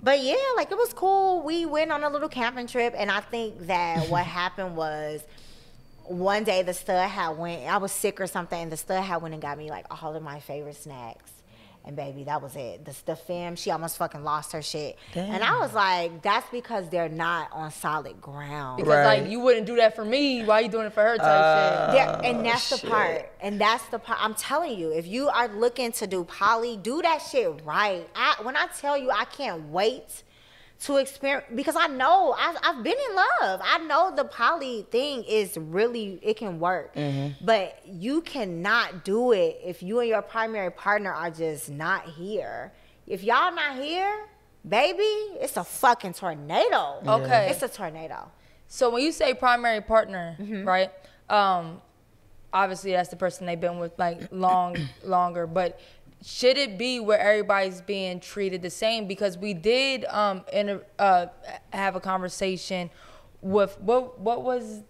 But yeah, like it was cool. We went on a little camping trip, and I think that what happened was one day the stud had went. I was sick or something, and the stud had went and got me like all of my favorite snacks. And baby, that was it. The, the femme, she almost fucking lost her shit. Damn. And I was like, that's because they're not on solid ground. Because right. like, you wouldn't do that for me. Why are you doing it for her type uh, shit? Yeah, and that's shit. the part. And that's the part. I'm telling you, if you are looking to do poly, do that shit right. I, when I tell you, I can't wait to experience, because I know, I, I've been in love. I know the poly thing is really, it can work. Mm-hmm. But you cannot do it if you and your primary partner are just not here. If y'all not here, baby, it's a fucking tornado. Yeah. Okay. It's a tornado. So when you say primary partner, mm-hmm. right, um, obviously that's the person they've been with like long, longer, but should it be where everybody's being treated the same? Because we did um, inter uh, have a conversation with what? What was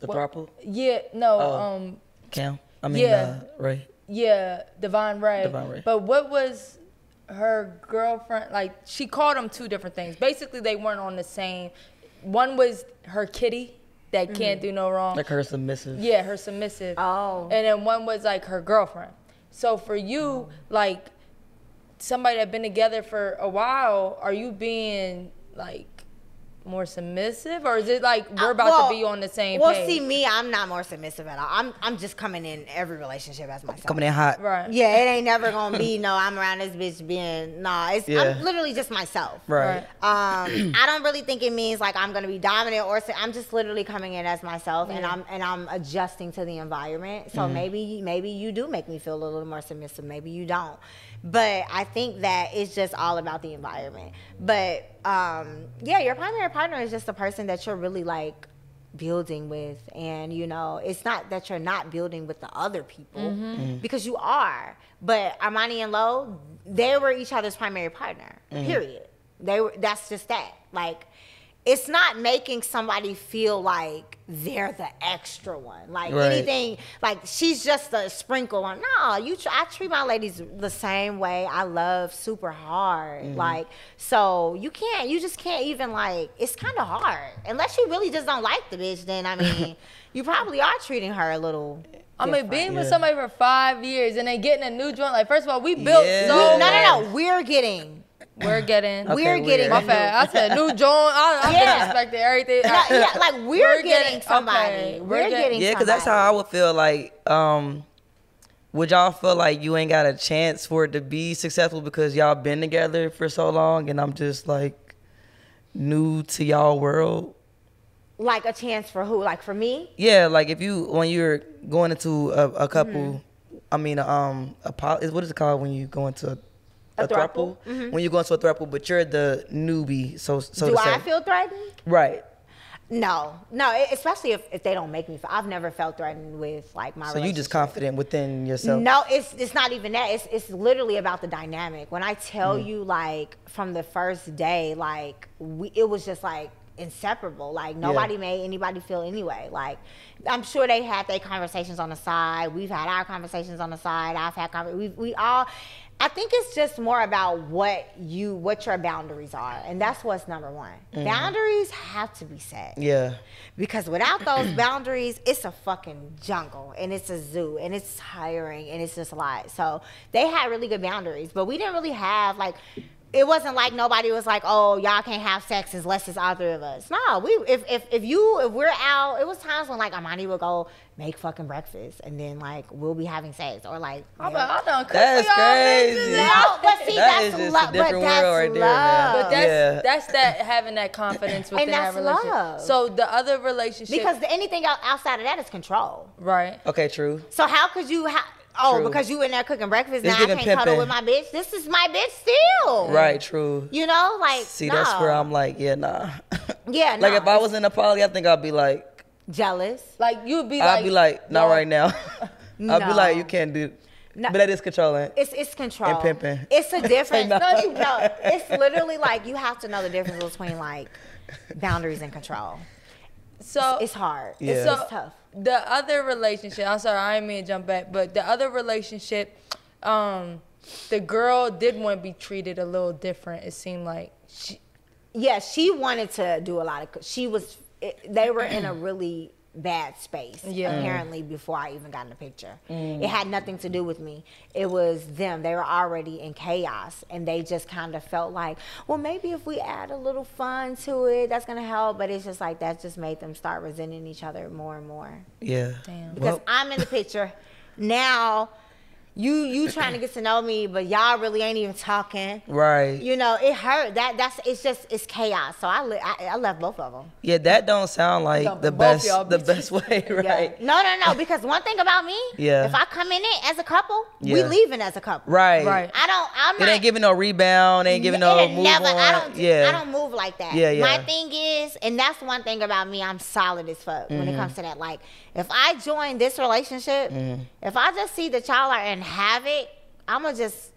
the throuple? Yeah, no. Oh, um, Cam, I mean yeah, uh, Ray. Yeah, Devon Ray. Devon Ray. But what was her girlfriend? Like she called them two different things. Basically, they weren't on the same. One was her kitty. That mm-hmm. can't do no wrong. Like her submissive. Yeah, her submissive. Oh. And then one was like her girlfriend. So for you, like somebody that's been together for a while, are you being like more submissive, or is it like we're about well, to be on the same well, page? Well, see me, I'm not more submissive at all. I'm I'm just coming in every relationship as myself. Coming in hot. Right. Yeah, it ain't never gonna be no, I'm around this bitch being nah, it's yeah. I'm literally just myself. Right. right. Um I don't really think it means like I'm gonna be dominant or I'm just literally coming in as myself, yeah. and I'm and I'm adjusting to the environment. So mm-hmm. maybe maybe you do make me feel a little more submissive, maybe you don't. But I think that it's just all about the environment. But um, yeah, your primary partner is just the person that you're really like building with. And, you know, it's not that you're not building with the other people mm-hmm. Mm-hmm. because you are. But Armani and Lo, they were each other's primary partner, mm-hmm. period. They were, that's just that. Like, it's not making somebody feel like they're the extra one. Like right. anything, like she's just a sprinkle on. No, you. Tr I treat my ladies the same way. I love super hard. Mm-hmm. Like, so you can't, you just can't even like, it's kind of hard. Unless you really just don't like the bitch, then I mean, you probably are treating her a little I different. mean, being yeah. with somebody for five years and then getting a new joint. Like, first of all, we built yeah. so we, No, no, no, we're getting. We're getting, okay, we're getting. My bad. I said new joint. I, I'm yeah. disrespecting everything. No, yeah, like we're, we're getting somebody. Okay. We're, we're getting. Yeah, because that's how I would feel. Like, um, would y'all feel like you ain't got a chance for it to be successful because y'all been together for so long, and I'm just like new to y'all world? Like a chance for who? Like for me? Yeah, like if you, when you're going into a, a couple, mm-hmm. I mean, um, a poly, what is it called when you go into a, a, a throuple? Mm-hmm. When you go into a throuple, but you're the newbie, so so. Do to I say. feel threatened? Right. No, no, especially if, if they don't make me feel, I've never felt threatened with like my relationship. So you just confident within yourself? No, it's it's not even that. It's, it's literally about the dynamic. When I tell mm. you like from the first day, like we, it was just like inseparable. Like nobody yeah. made anybody feel anyway. Like I'm sure they had their conversations on the side. We've had our conversations on the side. I've had, we, we all, I think it's just more about what you, what your boundaries are. And that's what's number one. Mm-hmm. Boundaries have to be set. Yeah. Because without those boundaries, it's a fucking jungle and it's a zoo and it's tiring and it's just a lot. So they had really good boundaries, but we didn't really have like, it wasn't like nobody was like, oh, y'all can't have sex unless it's all three of us. No, we if if if you if we're out, it was times when like Armani would go make fucking breakfast and then like we'll be having sex or like I'm like, I done cook for y'all bitches. No, but see, that's love. But that's love. But that's that's that having that confidence within that relationship. Love. So the other relationship, because the, anything outside of that is control. Right. Okay. True. So how could you? How, Oh, true. Because you in there cooking breakfast, now I can't pimping. cuddle with my bitch. This is my bitch still. Right, true. You know, like, See, no. that's where I'm like, yeah, nah. Yeah, no. Like, if I was in a poly, I think I'd be like... Jealous? Like, you'd be like... I'd be like, not yeah. right now. No. I'd be like, you can't do... No. But that is controlling. It's it's control. And pimping. It's a difference. no. no, you know, it's literally like, you have to know the difference between, like, boundaries and control. So... It's, it's hard. Yeah. It's, so, it's tough. The other relationship, I'm sorry, I didn't mean to jump back, but the other relationship, um, the girl did want to be treated a little different, it seemed like. She, yeah, she wanted to do a lot of, she was, it, they were in a really bad space, yeah. apparently, before I even got in the picture. Mm. It had nothing to do with me. It was them. They were already in chaos, and they just kind of felt like, well, maybe if we add a little fun to it, that's going to help, but it's just like, that just made them start resenting each other more and more. Yeah. Damn. Because well, I'm in the picture. Now, you you trying to get to know me, but y'all really ain't even talking. Right. You know, it hurt. That that's it's just it's chaos. So I li I, I left both of them. Yeah, that don't sound like no, the best the best way, right? Yeah. No, no, no. Because one thing about me, yeah, if I come in it as a couple, yeah. we leaving as a couple. Right. Right. I don't. I'm not. It ain't giving no rebound. Ain't giving no move never, on. I don't. Do, yeah. I don't move like that. Yeah, yeah. My thing is, and that's one thing about me. I'm solid as fuck mm-hmm. when it comes to that. Like, if I join this relationship, mm-hmm. if I just see that y'all are in have it, I'm gonna just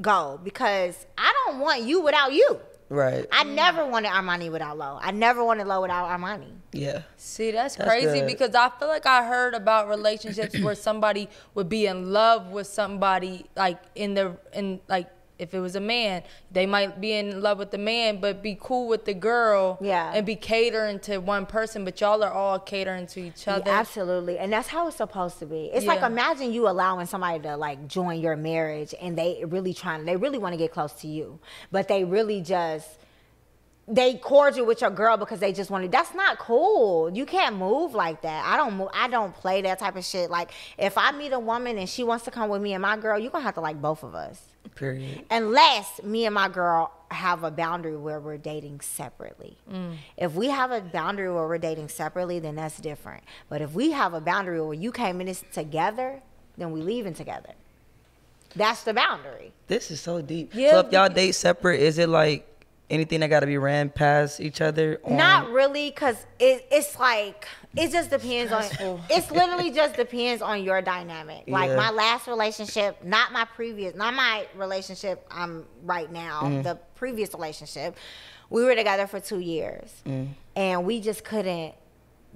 go because I don't want you without you. Right. I never wanted Armani without Lo. I never wanted Lo without Armani. Yeah. See, that's, that's crazy good. Because I feel like I heard about relationships where somebody would be in love with somebody, like in the in like if it was a man, they might be in love with the man, but be cool with the girl. Yeah. And be catering to one person, but y'all are all catering to each other. Yeah, absolutely. And that's how it's supposed to be. It's yeah. like, imagine you allowing somebody to like join your marriage and they really trying, they really want to get close to you, but they really just, they cordial with your girl because they just wanted, that's not cool. You can't move like that. I don't move, I don't play that type of shit. Like if I meet a woman and she wants to come with me and my girl, you're gonna have to like both of us. Period. Unless me and my girl have a boundary where we're dating separately. Mm. If we have a boundary where we're dating separately, then that's different. But if we have a boundary where you came in this together, then we leaving together. That's the boundary. This is so deep. Yeah. So if y'all date separate, is it like anything that got to be ran past each other? On? Not really, because it, it's like, it just depends on, it's literally just depends on your dynamic. Yeah. Like my last relationship, not my previous, not my relationship I'm right now, mm. the previous relationship, we were together for two years. Mm. And we just couldn't,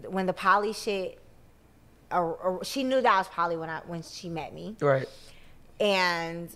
when the poly shit, or, or, she knew that I was poly when, I, when she met me. Right. And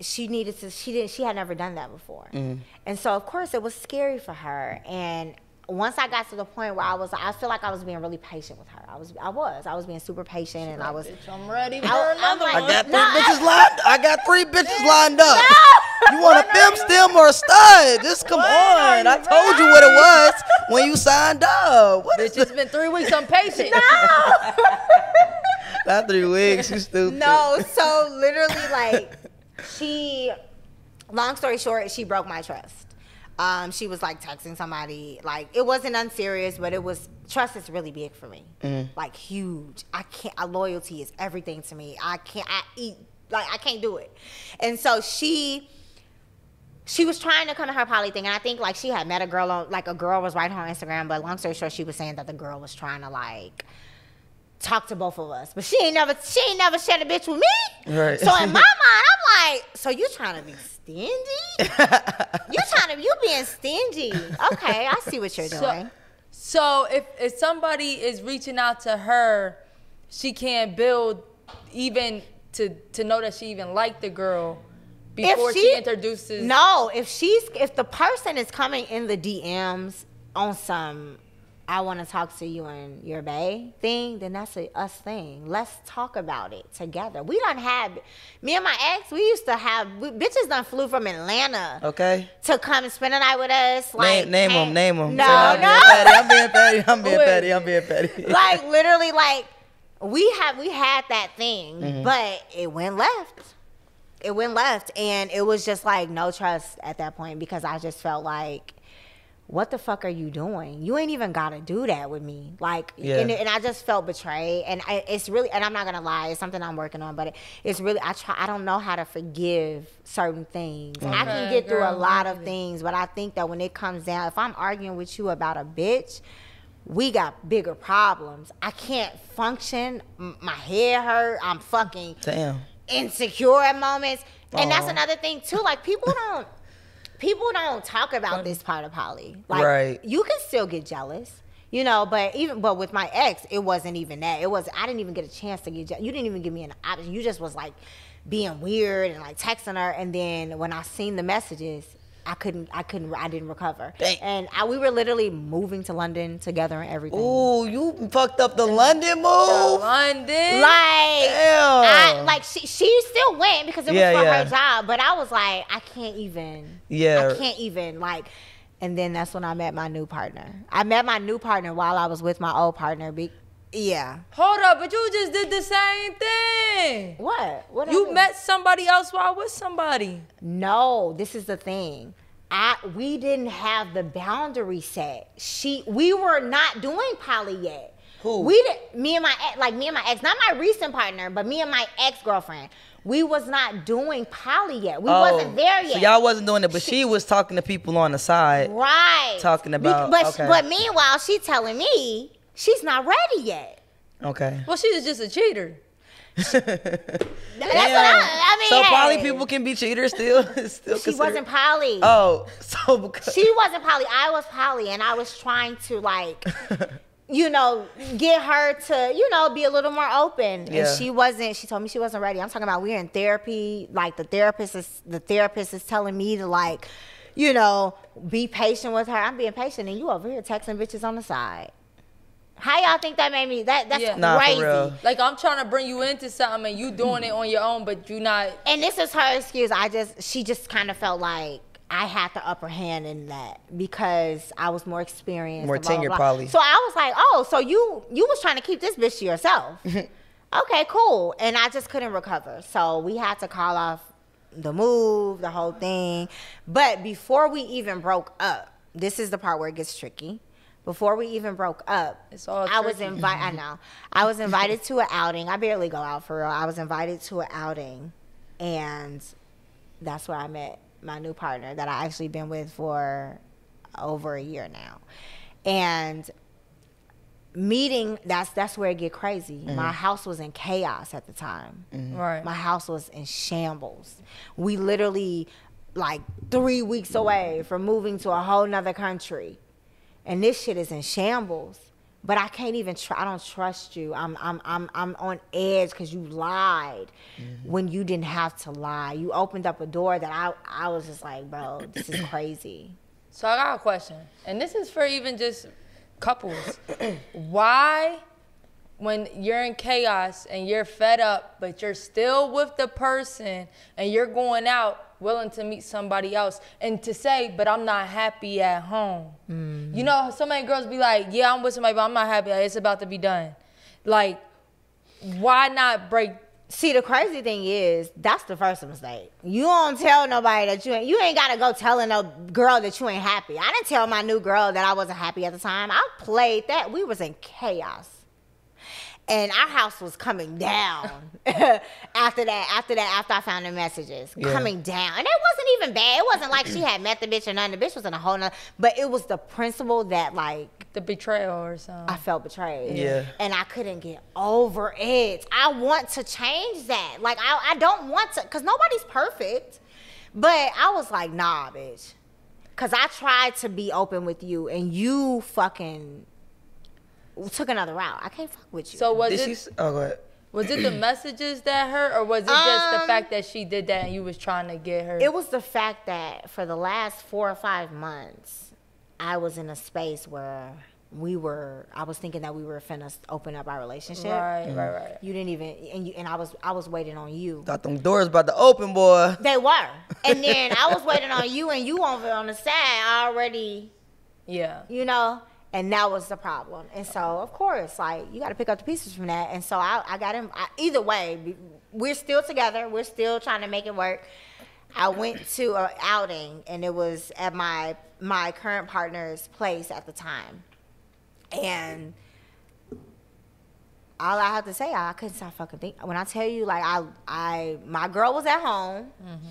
she needed to, she didn't, she had never done that before. Mm. And so of course it was scary for her. And once I got to the point where I was, I feel like I was being really patient with her. I was, I was, I was being super patient and I was. Bitch, I'm ready for I, another I, one. I got three no, bitches I, lined up. I got three bitches lined up. No. You want a fem stem or a stud? Just come on. I told you what it was when you signed up. What bitch, it's been three weeks, I'm patient. No. Not three weeks, you stupid. No, so literally like, she, long story short, she broke my trust. Um, she was like texting somebody. Like, it wasn't unserious, but it was, trust is really big for me. Mm. Like, huge. I can't, I, loyalty is everything to me. I can't, I eat, like, I can't do it. And so she, she was trying to come to her poly thing. And I think, like, she had met a girl on, like, a girl was writing her on Instagram, but long story short, she was saying that the girl was trying to, like, talk to both of us, but she ain't never she ain't never shared a bitch with me. Right. So in my mind, I'm like, so you trying to be stingy? you trying to you being stingy? Okay, I see what you're so, doing. So if if somebody is reaching out to her, she can't build even to to know that she even liked the girl before she, she introduces. No, if she's if the person is coming in the D Ms on some I want to talk to you and your bae thing, then that's a us thing. Let's talk about it together. We done had, me and my ex, we used to have, we, bitches done flew from Atlanta. Okay. To come and spend a night with us. Like, name them, hey, name them. No, so no. I'm being petty, I'm being petty, I'm being petty. I'm being petty. Like, literally, like, we have, we had that thing, mm-hmm. but it went left. It went left. And it was just like no trust at that point because I just felt like, what the fuck are you doing? You ain't even gotta do that with me. Like, yeah. and, and I just felt betrayed. And I, it's really, and I'm not gonna lie, it's something I'm working on, but it, it's really, I try, I don't know how to forgive certain things. Okay, I can get girl, through a lot of things, but I think that when it comes down, if I'm arguing with you about a bitch, we got bigger problems. I can't function, my head hurt, I'm fucking Damn. insecure at moments. Aww. And that's another thing too, like people don't, people don't talk about this part of poly. Like, right. you can still get jealous, you know, but even, but with my ex, it wasn't even that. It was, I didn't even get a chance to get jealous. You didn't even give me an option. You just was like being weird and like texting her. And then when I seen the messages, I couldn't, I couldn't, I didn't recover. Dang. And I, we were literally moving to London together and everything. Ooh, you fucked up the London move. The London. Like, I, like she, she still went because it yeah, was for yeah. her job, but I was like, I can't even, yeah. I can't even like, and then that's when I met my new partner. I met my new partner while I was with my old partner. Be, yeah. Hold up, but you just did the same thing. What? What? You met somebody else while with somebody. No, this is the thing. I we didn't have the boundary set. She we were not doing poly yet. Who? We did, me and my ex, like me and my ex, not my recent partner, but me and my ex-girlfriend. We was not doing poly yet. We oh, wasn't there yet. So y'all wasn't doing it, but she, she was talking to people on the side. Right. Talking about. But okay. but meanwhile, she telling me. She's not ready yet. Okay. Well, she's just a cheater. That's Damn. what I, I mean. So hey. Poly people can be cheaters still? still she wasn't poly. Oh, so because. She wasn't poly. I was poly, and I was trying to, like, you know, get her to, you know, be a little more open. Yeah. And she wasn't, she told me she wasn't ready. I'm talking about we're in therapy. Like, the therapist is, the therapist is telling me to, like, you know, be patient with her. I'm being patient, and you over here texting bitches on the side. How y'all think that made me? That that's yeah. nah, crazy. Like I'm trying to bring you into something, and you doing it on your own, but you not. And this is her excuse. I just she just kind of felt like I had the upper hand in that because I was more experienced, more tenure poly. So I was like, oh, so you you was trying to keep this bitch to yourself? Okay, cool. And I just couldn't recover, so we had to call off the move, the whole thing. But before we even broke up, this is the part where it gets tricky. Before we even broke up, it's all I was invited. I know I was invited to an outing. I barely go out for real. I was invited to an outing, and that's where I met my new partner that I actually been with for over a year now. And meeting that's that's where it get crazy. Mm-hmm. My house was in chaos at the time. Mm-hmm. Right, my house was in shambles. We literally like three weeks away from moving to a whole nother country. And this shit is in shambles, but I can't even try. I don't trust you. I'm, I'm, I'm, I'm on edge because you lied mm-hmm. when you didn't have to lie. You opened up a door that I, I was just like, bro, this is crazy. So I got a question, and this is for even just couples. Why, when you're in chaos and you're fed up, but you're still with the person and you're going out, willing to meet somebody else and to say, but I'm not happy at home. Mm-hmm. You know, so many girls be like, yeah, I'm with somebody, but I'm not happy. It's about to be done. Like, why not break See, the crazy thing is, that's the first mistake. You don't tell nobody that you ain't, you ain't got to go telling no girl that you ain't happy. I didn't tell my new girl that I wasn't happy at the time. I played that. We was in chaos. And our house was coming down after that, after that, after I found the messages, yeah. coming down. And it wasn't even bad. It wasn't like she had met the bitch or nothing. The bitch was in a whole nother, but it was the principle that like. The betrayal or something. I felt betrayed. Yeah. And I couldn't get over it. I want to change that. Like, I, I don't want to, because nobody's perfect. But I was like, nah, bitch. Because I tried to be open with you and you fucking took another route. I can't fuck with you. So was did it she, oh, go ahead. Was it the messages that hurt, or was it just um, the fact that she did that and you was trying to get her? It was the fact that for the last four or five months, I was in a space where we were. I was thinking that we were finna open up our relationship. Right, mm-hmm. right, right. You didn't even, and you, and I was, I was waiting on you. Thought them doors about to open, boy. They were, and then I was waiting on you, and you over on the side already. Yeah. You know. And that was the problem. And so, of course, like, you got to pick up the pieces from that. And so I, I got him. I, either way, we're still together. We're still trying to make it work. I went to an outing, and it was at my my current partner's place at the time. And all I have to say, I couldn't stop fucking thinking. When I tell you, like, I, I my girl was at home, mm-hmm.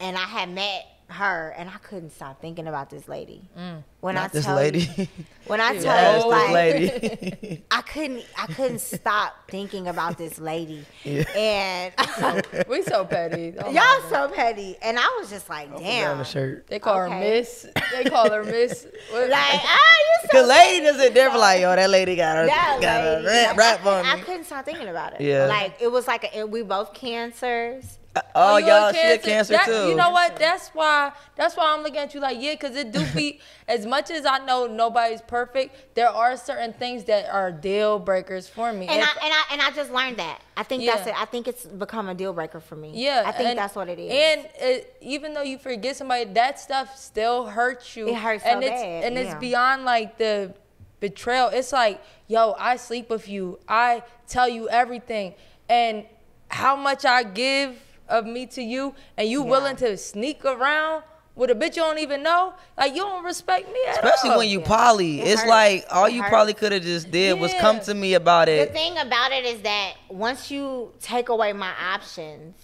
and I had met her, and I couldn't stop thinking about this lady. Mm. When Not I this tell lady. You, when I tell you, like, lady. I couldn't, I couldn't stop thinking about this lady. Yeah. And so, we so petty. Oh y'all so petty. And I was just like, damn. Shirt. They call okay. her Miss. They call her Miss. Like, oh, you so the lady doesn't different. Like, yo, that lady got her, got lady. her rap on me. I couldn't stop thinking about it. Yeah. Like, it was like, a, we both cancers. Oh, y'all, she had cancer that, too. You know what? That's why. That's why I'm looking at you like, yeah, because it do be. As much as I know nobody's perfect, there are certain things that are deal breakers for me. And, and I and I and I just learned that. I think yeah. that's it. I think it's become a deal breaker for me. Yeah, I think and, that's what it is. And it, even though you forget somebody, that stuff still hurts you. It hurts so and it's, bad. And yeah. it's beyond like the betrayal. It's like, yo, I sleep with you. I tell you everything, and how much I give of me to you, and you yeah. willing to sneak around with a bitch you don't even know, like, you don't respect me at all. Especially when you yeah. poly. It it's hurts. Like, all it you hurts. Probably could have just did yeah. was come to me about it. The thing about it is that once you take away my options,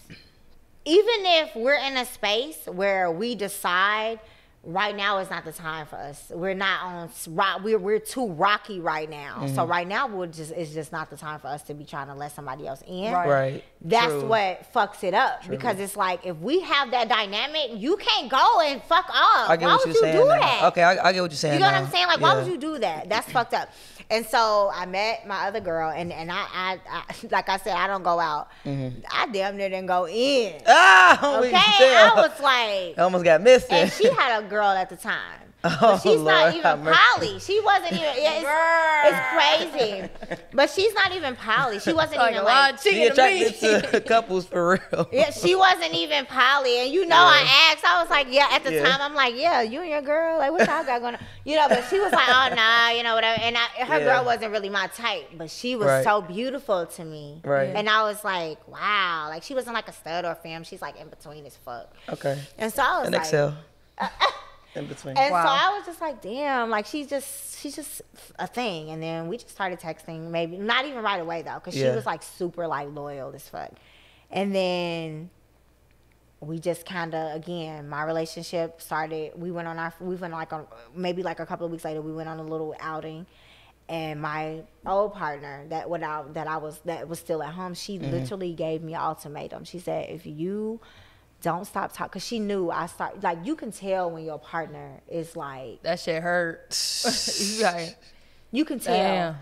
even if we're in a space where we decide right now is not the time for us. We're not on rock. We're we're too rocky right now. Mm-hmm. So right now we're just it's just not the time for us to be trying to let somebody else in. Right. right. That's True. What fucks it up True. Because it's like if we have that dynamic, you can't go and fuck up. I get why what would you're you do now. That? Okay, I, I get what you're saying. You know now. What I'm saying? Like yeah. why would you do that? That's fucked up. And so I met my other girl, and and I, I, I like I said, I don't go out. Mm-hmm. I damn near didn't go in. Ah, okay, I was like, I almost got missed. And she had a girl at the time. Oh, she's Lord, not even poly. She wasn't even. Yeah, it's, it's crazy, but she's not even poly. She wasn't like even like. She attracted to, to couples for real. Yeah, she wasn't even poly, and you know, yeah. I asked. I was like, yeah. At the yeah. time, I'm like, yeah, you and your girl, like, what y'all got going on? You know, but she was like, oh nah, you know, whatever. And I, her yeah. girl wasn't really my type, but she was right. so beautiful to me. Right. And I was like, wow, like she wasn't like a stud or a femme. She's like in between as fuck. Okay. And so I was and like, eXeL. Uh, uh, in between. And wow. so I was just like, damn, like she's just, she's just a thing. And then we just started texting, maybe not even right away though, because yeah. she was like super like loyal as fuck. And then we just kind of, again, my relationship started, we went on our, we went like on, maybe like a couple of weeks later, we went on a little outing. And my old partner that when I, that I was, that was still at home, she mm-hmm. literally gave me an ultimatum. She said, if you don't stop talking, because she knew I start like you can tell when your partner is like that shit hurt. Like, you can tell. Damn.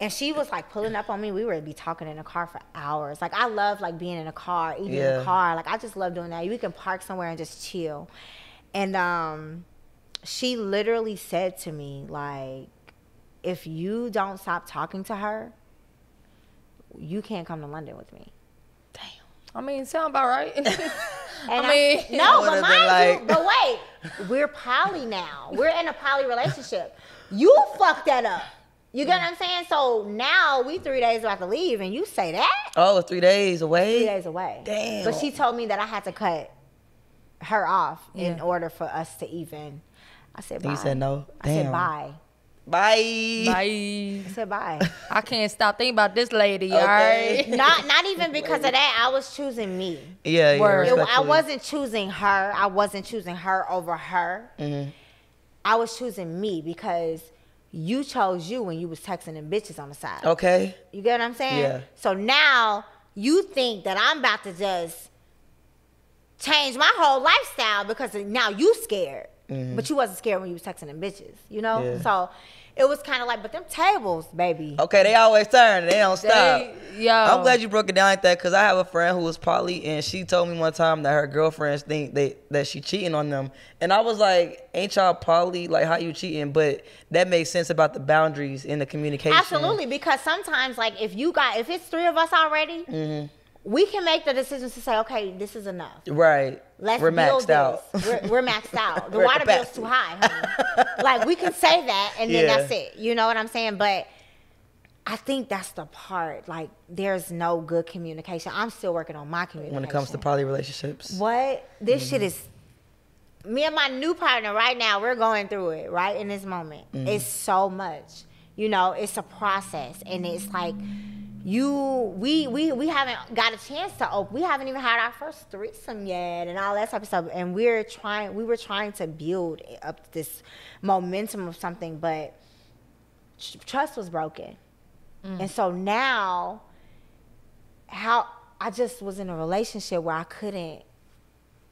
And she was like pulling up on me. We would be talking in the car for hours. Like I love like being in a car, eating yeah. in the car. Like I just love doing that. You can park somewhere and just chill. And um, she literally said to me like, if you don't stop talking to her, you can't come to London with me. I mean, sound about right. and I mean, I, no, but mind like... you, but wait, we're poly now. We're in a poly relationship. You fucked that up. You get yeah. what I'm saying? So now we three days about to leave, and you say that? Oh, three days away? Three days away. Damn. But she told me that I had to cut her off yeah. in order for us to even. I said bye. You said no? Damn. I said bye. Bye. Bye. I said bye. I can't stop thinking about this lady, okay. all right? Not not even because of that. I was choosing me. Yeah, yeah. I wasn't choosing her. I wasn't choosing her over her. Mm-hmm. I was choosing me because... You chose you when you was texting them bitches on the side. Okay. You get what I'm saying? Yeah. So now you think that I'm about to just change my whole lifestyle because now you scared. Mm-hmm. But you wasn't scared when you was texting them bitches, you know? Yeah. So it was kind of like, but them tables, baby. Okay, they always turn. They don't stop. They, yo. I'm glad you broke it down like that because I have a friend who was poly, and she told me one time that her girlfriends think they, that she cheating on them. And I was like, ain't y'all poly? Like, how you cheating? But that makes sense about the boundaries in the communication. Absolutely, because sometimes, like, if you got, if it's three of us already, mm-hmm. we can make the decisions to say, okay, this is enough. Right. Let's we're build maxed this. Out. We're, we're maxed out. The we're water bill's too high, honey. Like, we can say that, and then yeah. that's it. You know what I'm saying? But I think that's the part. Like, there's no good communication. I'm still working on my communication. When it comes to poly relationships. What? This mm-hmm. shit is... Me and my new partner right now, we're going through it, right, in this moment. Mm-hmm. It's so much. You know, it's a process, and it's like... You, we, we, we haven't got a chance to open. We haven't even had our first threesome yet, and all that type of stuff. And we're trying. We were trying to build up this momentum of something, but trust was broken, mm. and so now, how I just was in a relationship where I couldn't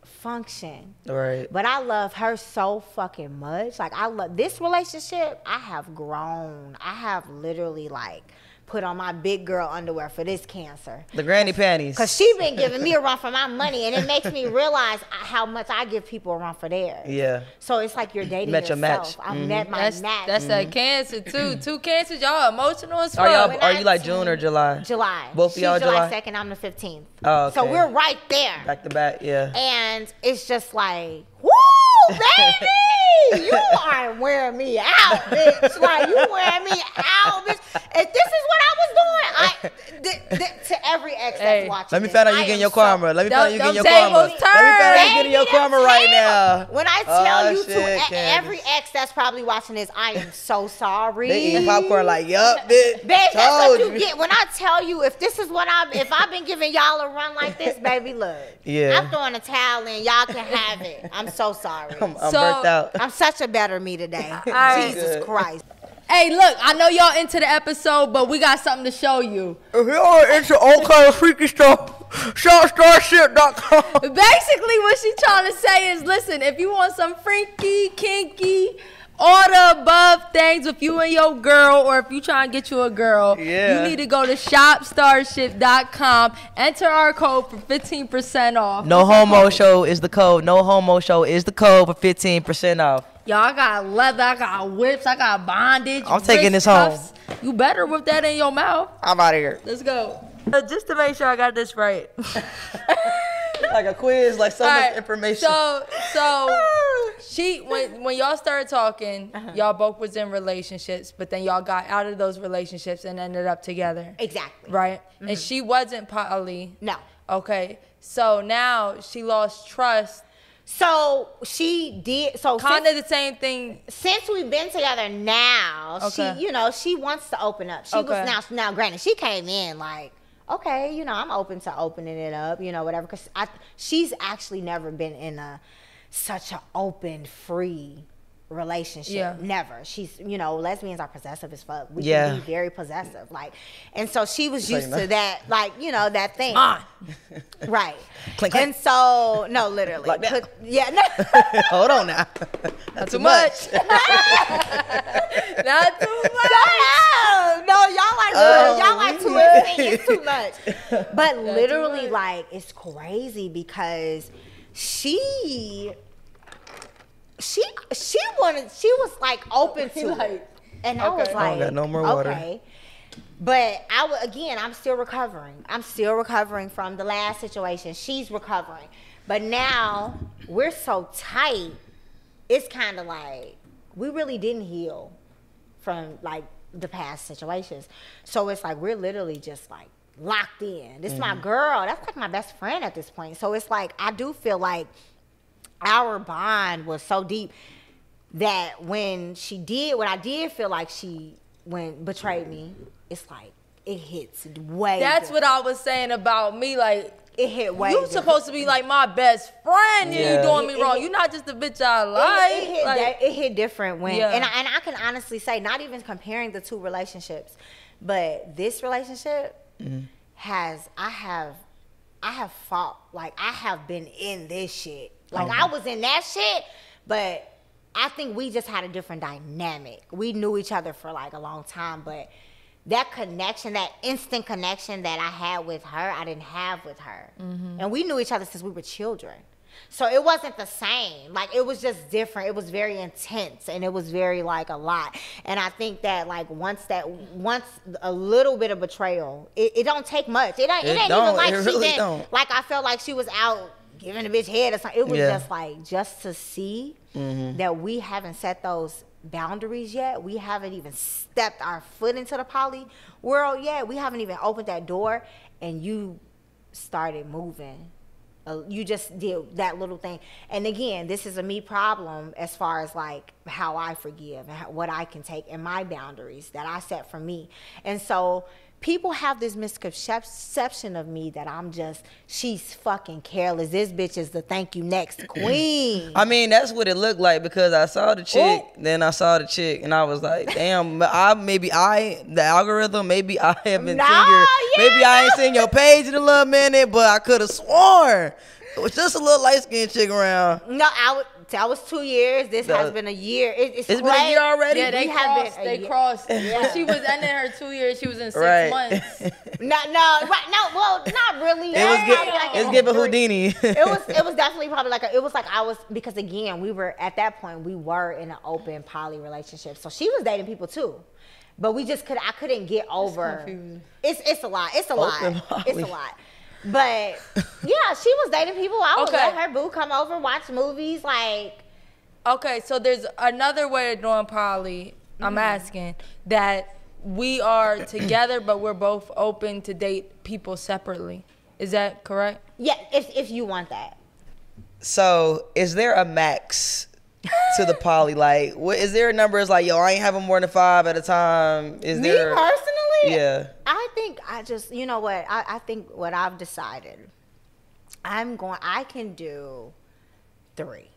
function. Right. But I love her so fucking much. Like I love this relationship. I have grown. I have literally like. Put on my big girl underwear for this cancer. The granny panties. Because she been giving me a run for my money, and it makes me realize how much I give people a run for theirs. Yeah. So it's like you're dating met yourself. Your match. I mm-hmm. met my that's, match. That's mm-hmm. a cancer, too. Two cancers, y'all emotional as fuck. Are, y'all, are you like June or July? July. Both of y'all July? July second, I'm the fifteenth. Oh, okay. So we're right there. Back to back, yeah. And it's just like, woo, baby! You are wearing me out, bitch. Like, you wearing me out, bitch. If this is what I was doing, I th th to every ex hey, that's watching. Let me find out you getting your karma. Let me find out you getting your karma. Let me find out you getting your karma right now. When I tell oh, you to every ex that's probably watching this, I am so sorry. They eating popcorn like, yup, bitch. Bitch, that's what you me. Get. When I tell you, if this is what I've, if I've been giving y'all a run like this, baby, look. Yeah. I'm throwing a towel in. Y'all can have it. I'm so sorry. I'm, I'm so, burnt out. I'm such a better me today. Jesus good. Christ. Hey, look, I know y'all into the episode, but we got something to show you. If y'all into all kind of freaky stuff, shop starship dot com. Basically, what she trying to say is, listen, if you want some freaky, kinky, all the above things with you and your girl, or if you trying to get you a girl, yeah. you need to go to shop starship dot com. Enter our code for fifteen percent off. No Homo Show is the code. No Homo Show is the code for fifteen percent off. Y'all, I got leather, I got whips, I got bondage. I'm taking this cuffs. Home. You better whip that in your mouth. I'm out of here. Let's go. Uh, just to make sure I got this right. Like a quiz, like so all much right. information. So, so she when when y'all started talking, uh-huh. y'all both was in relationships, but then y'all got out of those relationships and ended up together. Exactly. Right? Mm-hmm. And she wasn't poly. No. Okay. So now she lost trust. So she did. So kind of the same thing. Since we've been together now, okay. she you know she wants to open up. She okay. was now now granted she came in like. Okay, you know, I'm open to opening it up, you know, whatever. Because she's actually never been in a such an open, free relationship. Yeah. Never. She's, you know, lesbians are possessive as fuck. We yeah. can be very possessive. Like, and so she was used to that, like, you know, that thing. Ah. Right. Clink, clink. And so, no, literally. Like that. Yeah. No. Hold on now. Not, Not too much. much. Not too much. No, no y'all like, oh, y'all like too much. It's too much. But Not literally, much. Like, it's crazy because she... She she wanted she was like open to like, it, and okay. I was like, I don't got no more water. Okay, but I again I'm still recovering. I'm still recovering from the last situation. She's recovering, but now we're so tight. It's kind of like we really didn't heal from like the past situations. So it's like we're literally just like locked in. This is mm-hmm. my girl. That's like my best friend at this point. So it's like I do feel like our bond was so deep that when she did what I did feel like she when betrayed me, it's like it hits way. That's different. What I was saying about me, like it hit way. You supposed to be like my best friend, yeah. and you doing me it, wrong. It, You're not just the bitch I like. It, it, hit, like, that, it hit different when, yeah. and I, and I can honestly say, not even comparing the two relationships, but this relationship mm-hmm. has I have I have fought, like I have been in this shit, like mm-hmm. I was in that shit, but I think we just had a different dynamic. We knew each other for like a long time, but that connection, that instant connection that I had with her, I didn't have with her. Mm-hmm. And we knew each other since we were children. So it wasn't the same. Like, it was just different. It was very intense, and it was very, like, a lot. And I think that, like, once that, once a little bit of betrayal, it, it don't take much. It, it, it ain't don't. even like it she really didn't. Don't. Like, I felt like she was out giving a bitch head or something. It was yeah. just, like, just to see mm-hmm. that we haven't set those boundaries yet. We haven't even stepped our foot into the poly world yet. We haven't even opened that door, and you started moving. Uh, you just did that little thing. And again, this is a me problem as far as like how I forgive and how, what I can take and my boundaries that I set for me. And so people have this misconception of me that I'm just, she's fucking careless. This bitch is the thank you next queen. I mean, that's what it looked like, because I saw the chick, Ooh. then I saw the chick, and I was like, damn, I maybe I, the algorithm, maybe I haven't nah, seen your, yeah. maybe I ain't seen your page in a little minute, but I could have sworn it was just a little light-skinned chick around. No, I would. That was two years. This that has been a year. It, it's it's been a year already. Yeah, they we crossed. Been they year. crossed. Yeah. When she was ending her two years, she was in six right. months. no, no, right, no. Well, not really. It was get, like it's giving Houdini. it was. It was definitely probably like a, it was like I was, because again we were at that point we were in an open poly relationship, so she was dating people too, but we just could I couldn't get over. It's it's a lot. It's a open lot. Poly. It's a lot. But yeah, she was dating people. I would okay. let her boo come over, watch movies, like. Okay, so there's another way of doing poly. Mm-hmm. I'm asking that we are together, but we're both open to date people separately. Is that correct? Yeah, if if you want that. So, is there a max to the poly? Like, what is there a number? Is like, yo, I ain't having more than five at a time. Is Me there? Me personally. Yeah, I think I just, you know what, I, I think what I've decided, I'm going, I can do three.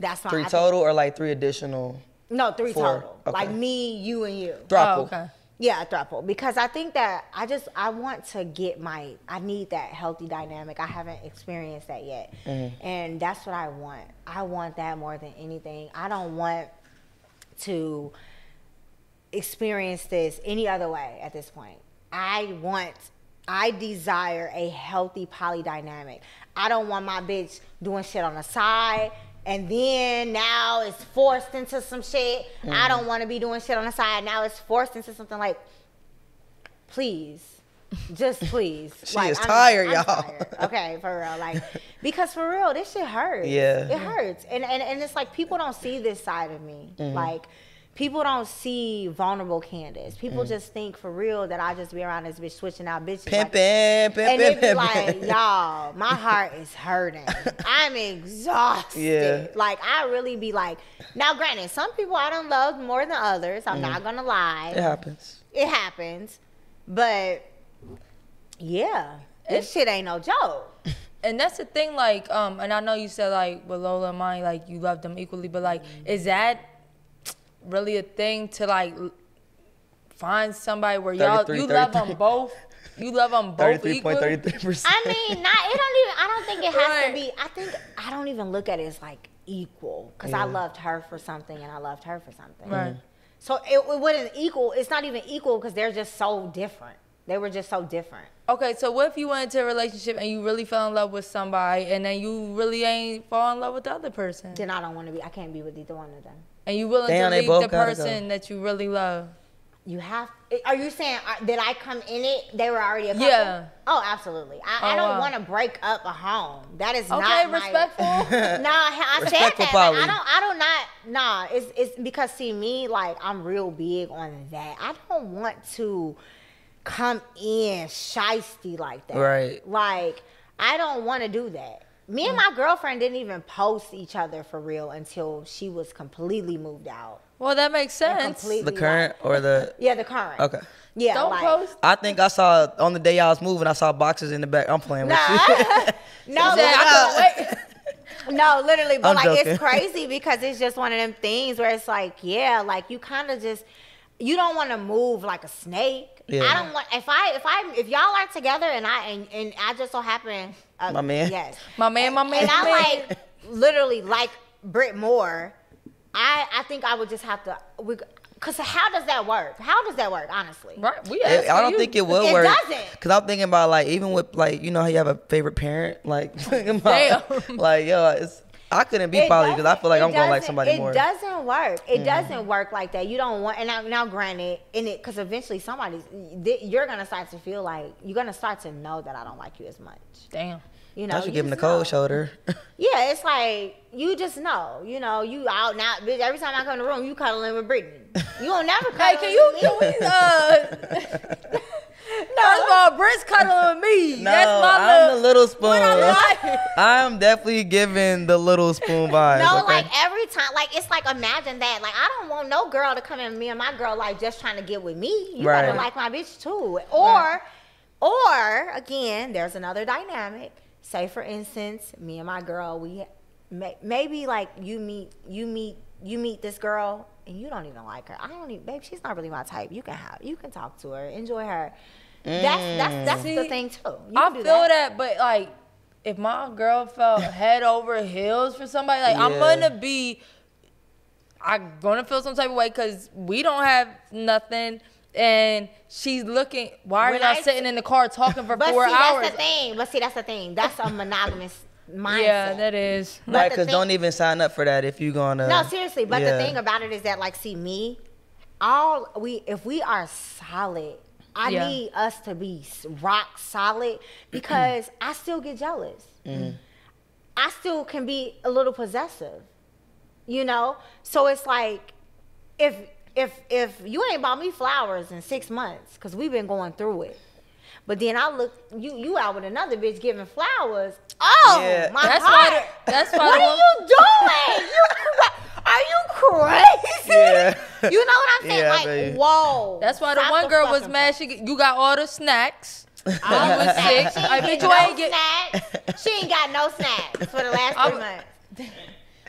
That's my Three I total think. Or like three additional? No, three four. total. Okay. Like me, you, and you. Throuple. Oh, okay. Yeah, throuple. Because I think that I just, I want to get my, I need that healthy dynamic. I haven't experienced that yet. Mm-hmm. And that's what I want. I want that more than anything. I don't want to experience this any other way at this point. I want, I desire a healthy poly dynamic. I don't want my bitch doing shit on the side and then now it's forced into some shit. Mm-hmm. I don't want to be doing shit on the side. Now it's forced into something like, please, just please. she like, is I'm, tired, I'm y'all. Tired. Okay, for real. Like, because for real, this shit hurts. Yeah. It hurts. And, and, and it's like people don't see this side of me. Mm-hmm. Like, people don't see vulnerable Kandyce. People mm. just think for real that I just be around this bitch switching out bitches. Pimpin', like, pimpin', and they be like, y'all, my heart is hurting. I'm exhausted. Yeah. Like, I really be like, now granted, some people I don't love more than others. I'm mm. not gonna lie. It happens. It happens. But yeah, this it, shit ain't no joke. And that's the thing, like, um, and I know you said like with Lola and Monty, like you love them equally, but like, mm. is that really a thing to like find somebody where y'all you love them both? You love them both equally. thirty-three point three three percent. I mean, not it don't even. I don't think it has right. to be. I think I don't even look at it as like equal, because yeah. I loved her for something and I loved her for something. Right. So it, it wouldn't equal. It's not even equal, because they're just so different. They were just so different. Okay, so what if you went into a relationship and you really fell in love with somebody, and then you really ain't fall in love with the other person? Then I don't want to be. I can't be with either one of them. And you willing Damn, to leave the person go. that you really love? You have, are you saying, did I come in it? They were already a couple? Yeah. Oh, absolutely. I, oh, I don't wow. want to break up a home. That is okay, not my. Okay, respectful. Nah, I respectful said that. Probably. Like, I don't, I don't not, nah, it's, it's because, see, me, like, I'm real big on that. I don't want to come in shysty like that. Right. Like, I don't want to do that. Me and my girlfriend didn't even post each other for real until she was completely moved out. Well, that makes sense. The current like, or the... Yeah, the current. Okay. Yeah, Don't like, post. I think I saw, on the day I was moving, I saw boxes in the back. I'm playing nah. with you. No, but I couldn't wait. No, literally. But I'm like, joking. It's crazy because it's just one of them things where it's like, yeah, like you kind of just... You don't want to move like a snake. Yeah. I don't want if I if I if y'all are together and I and, and I just so happen uh, my man yes my man my man and I man. like literally like Britt Moore, I I think I would just have to we. Cause how does that work? How does that work? Honestly, right? We it, I don't you. think it will it work. It doesn't. Cause I'm thinking about like even with like you know how you have a favorite parent like about, like yo it's. I couldn't be poly because I feel like I'm going to like somebody it more. It doesn't work. It mm. doesn't work like that. You don't want, and now, now granted, in it, because eventually somebody's, you're going to start to feel like, you're going to start to know that I don't like you as much. Damn. You know, I should you give him the cold know. shoulder. Yeah, it's like, you just know. You know, you out now. Bitch, every time I come in the room, you cuddling with Brittany. You don't never cuddle hey, can you, with me. Uh... No, first of all, Britt's cuddling with me. No, that's my I'm the little spoon. What I like. I'm definitely giving the little spoon vibes. No, okay? Like every time, like it's like imagine that. Like I don't want no girl to come in me and my girl like just trying to get with me. You right. gotta like my bitch too. Or, right. or again, there's another dynamic. Say for instance, me and my girl, we may, maybe like you meet you meet you meet this girl. And you don't even like her. I don't even, babe. She's not really my type. You can have, you can talk to her, enjoy her. Mm. That's that's that's See, the thing too. You I feel that. that, but like, if my girl felt head over heels for somebody, like yeah. I'm gonna be, I'm gonna feel some type of way because we don't have nothing. And she's looking. Why are you not sitting in the car talking for but four see, hours? That's the thing. But see, that's the thing. That's a monogamous mindset. Yeah, that is. But right, because don't even sign up for that if you're gonna. No, seriously. But yeah. the thing about it is that, like, see me, all we if we are solid, I yeah. need us to be rock solid because I still get jealous. Mm. I still can be a little possessive, you know. So it's like, if. If if you ain't bought me flowers in six months, cause we've been going through it, but then I look you you out with another bitch giving flowers. Oh yeah. my that's heart! Why the, that's why what are you doing? You are you crazy? Yeah. You know what I'm saying? Yeah, like baby. whoa. That's why the one the girl was mad. She you got all the snacks. All the snacks. I bet you ain't get snacks. She ain't got no snacks for the last three months.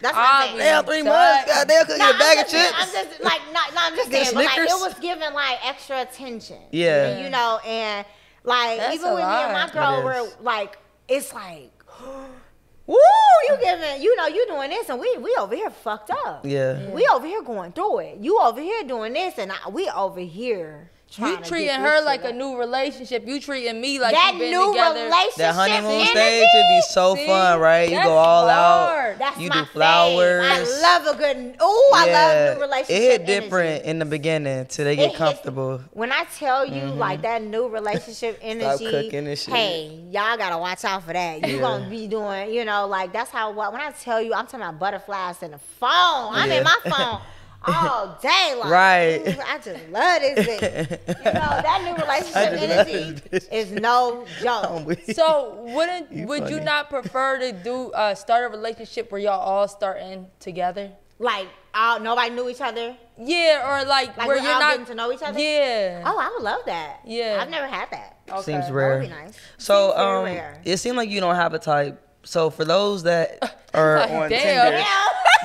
That's what I'm saying. Three months, goddamn, could get a bag of chips. I'm just like, not, no, I'm just saying, but like, it was giving like extra attention. Yeah, you know, and like That's even with lot. me and my girl, we're like, it's like, woo, you giving, you know, you doing this, and we we over here fucked up. Yeah, yeah. we over here going through it. You over here doing this, and I, we over here. You treating her like that. a new relationship. You treating me like that you've been new together. Relationship that honeymoon energy? stage would be so See, fun, right? You go all hard. out. That's you my do flowers. Thing. I love a good. Oh, yeah. I love new relationship. It hit different energy. in the beginning till they get it comfortable. Hits, when I tell you, mm-hmm. like that new relationship energy. Cooking and shit. Hey, y'all gotta watch out for that. You yeah. gonna be doing, you know, like that's how. When I tell you, I'm talking about butterflies in the phone. I'm yeah. in my phone. All day long. Right. Ooh, I just love this thing. You know, that new relationship energy is no joke. So wouldn't you would funny. you not prefer to do uh, start a relationship where y'all all starting together? Like all nobody knew each other? Yeah, or like, like where you're all not getting to know each other? Yeah. Oh, I would love that. Yeah. I've never had that. Okay. Seems rare. That would be nice. So Seems um rare. It seemed like you don't have a type. So for those that are like, on damn. Tinder. Yeah.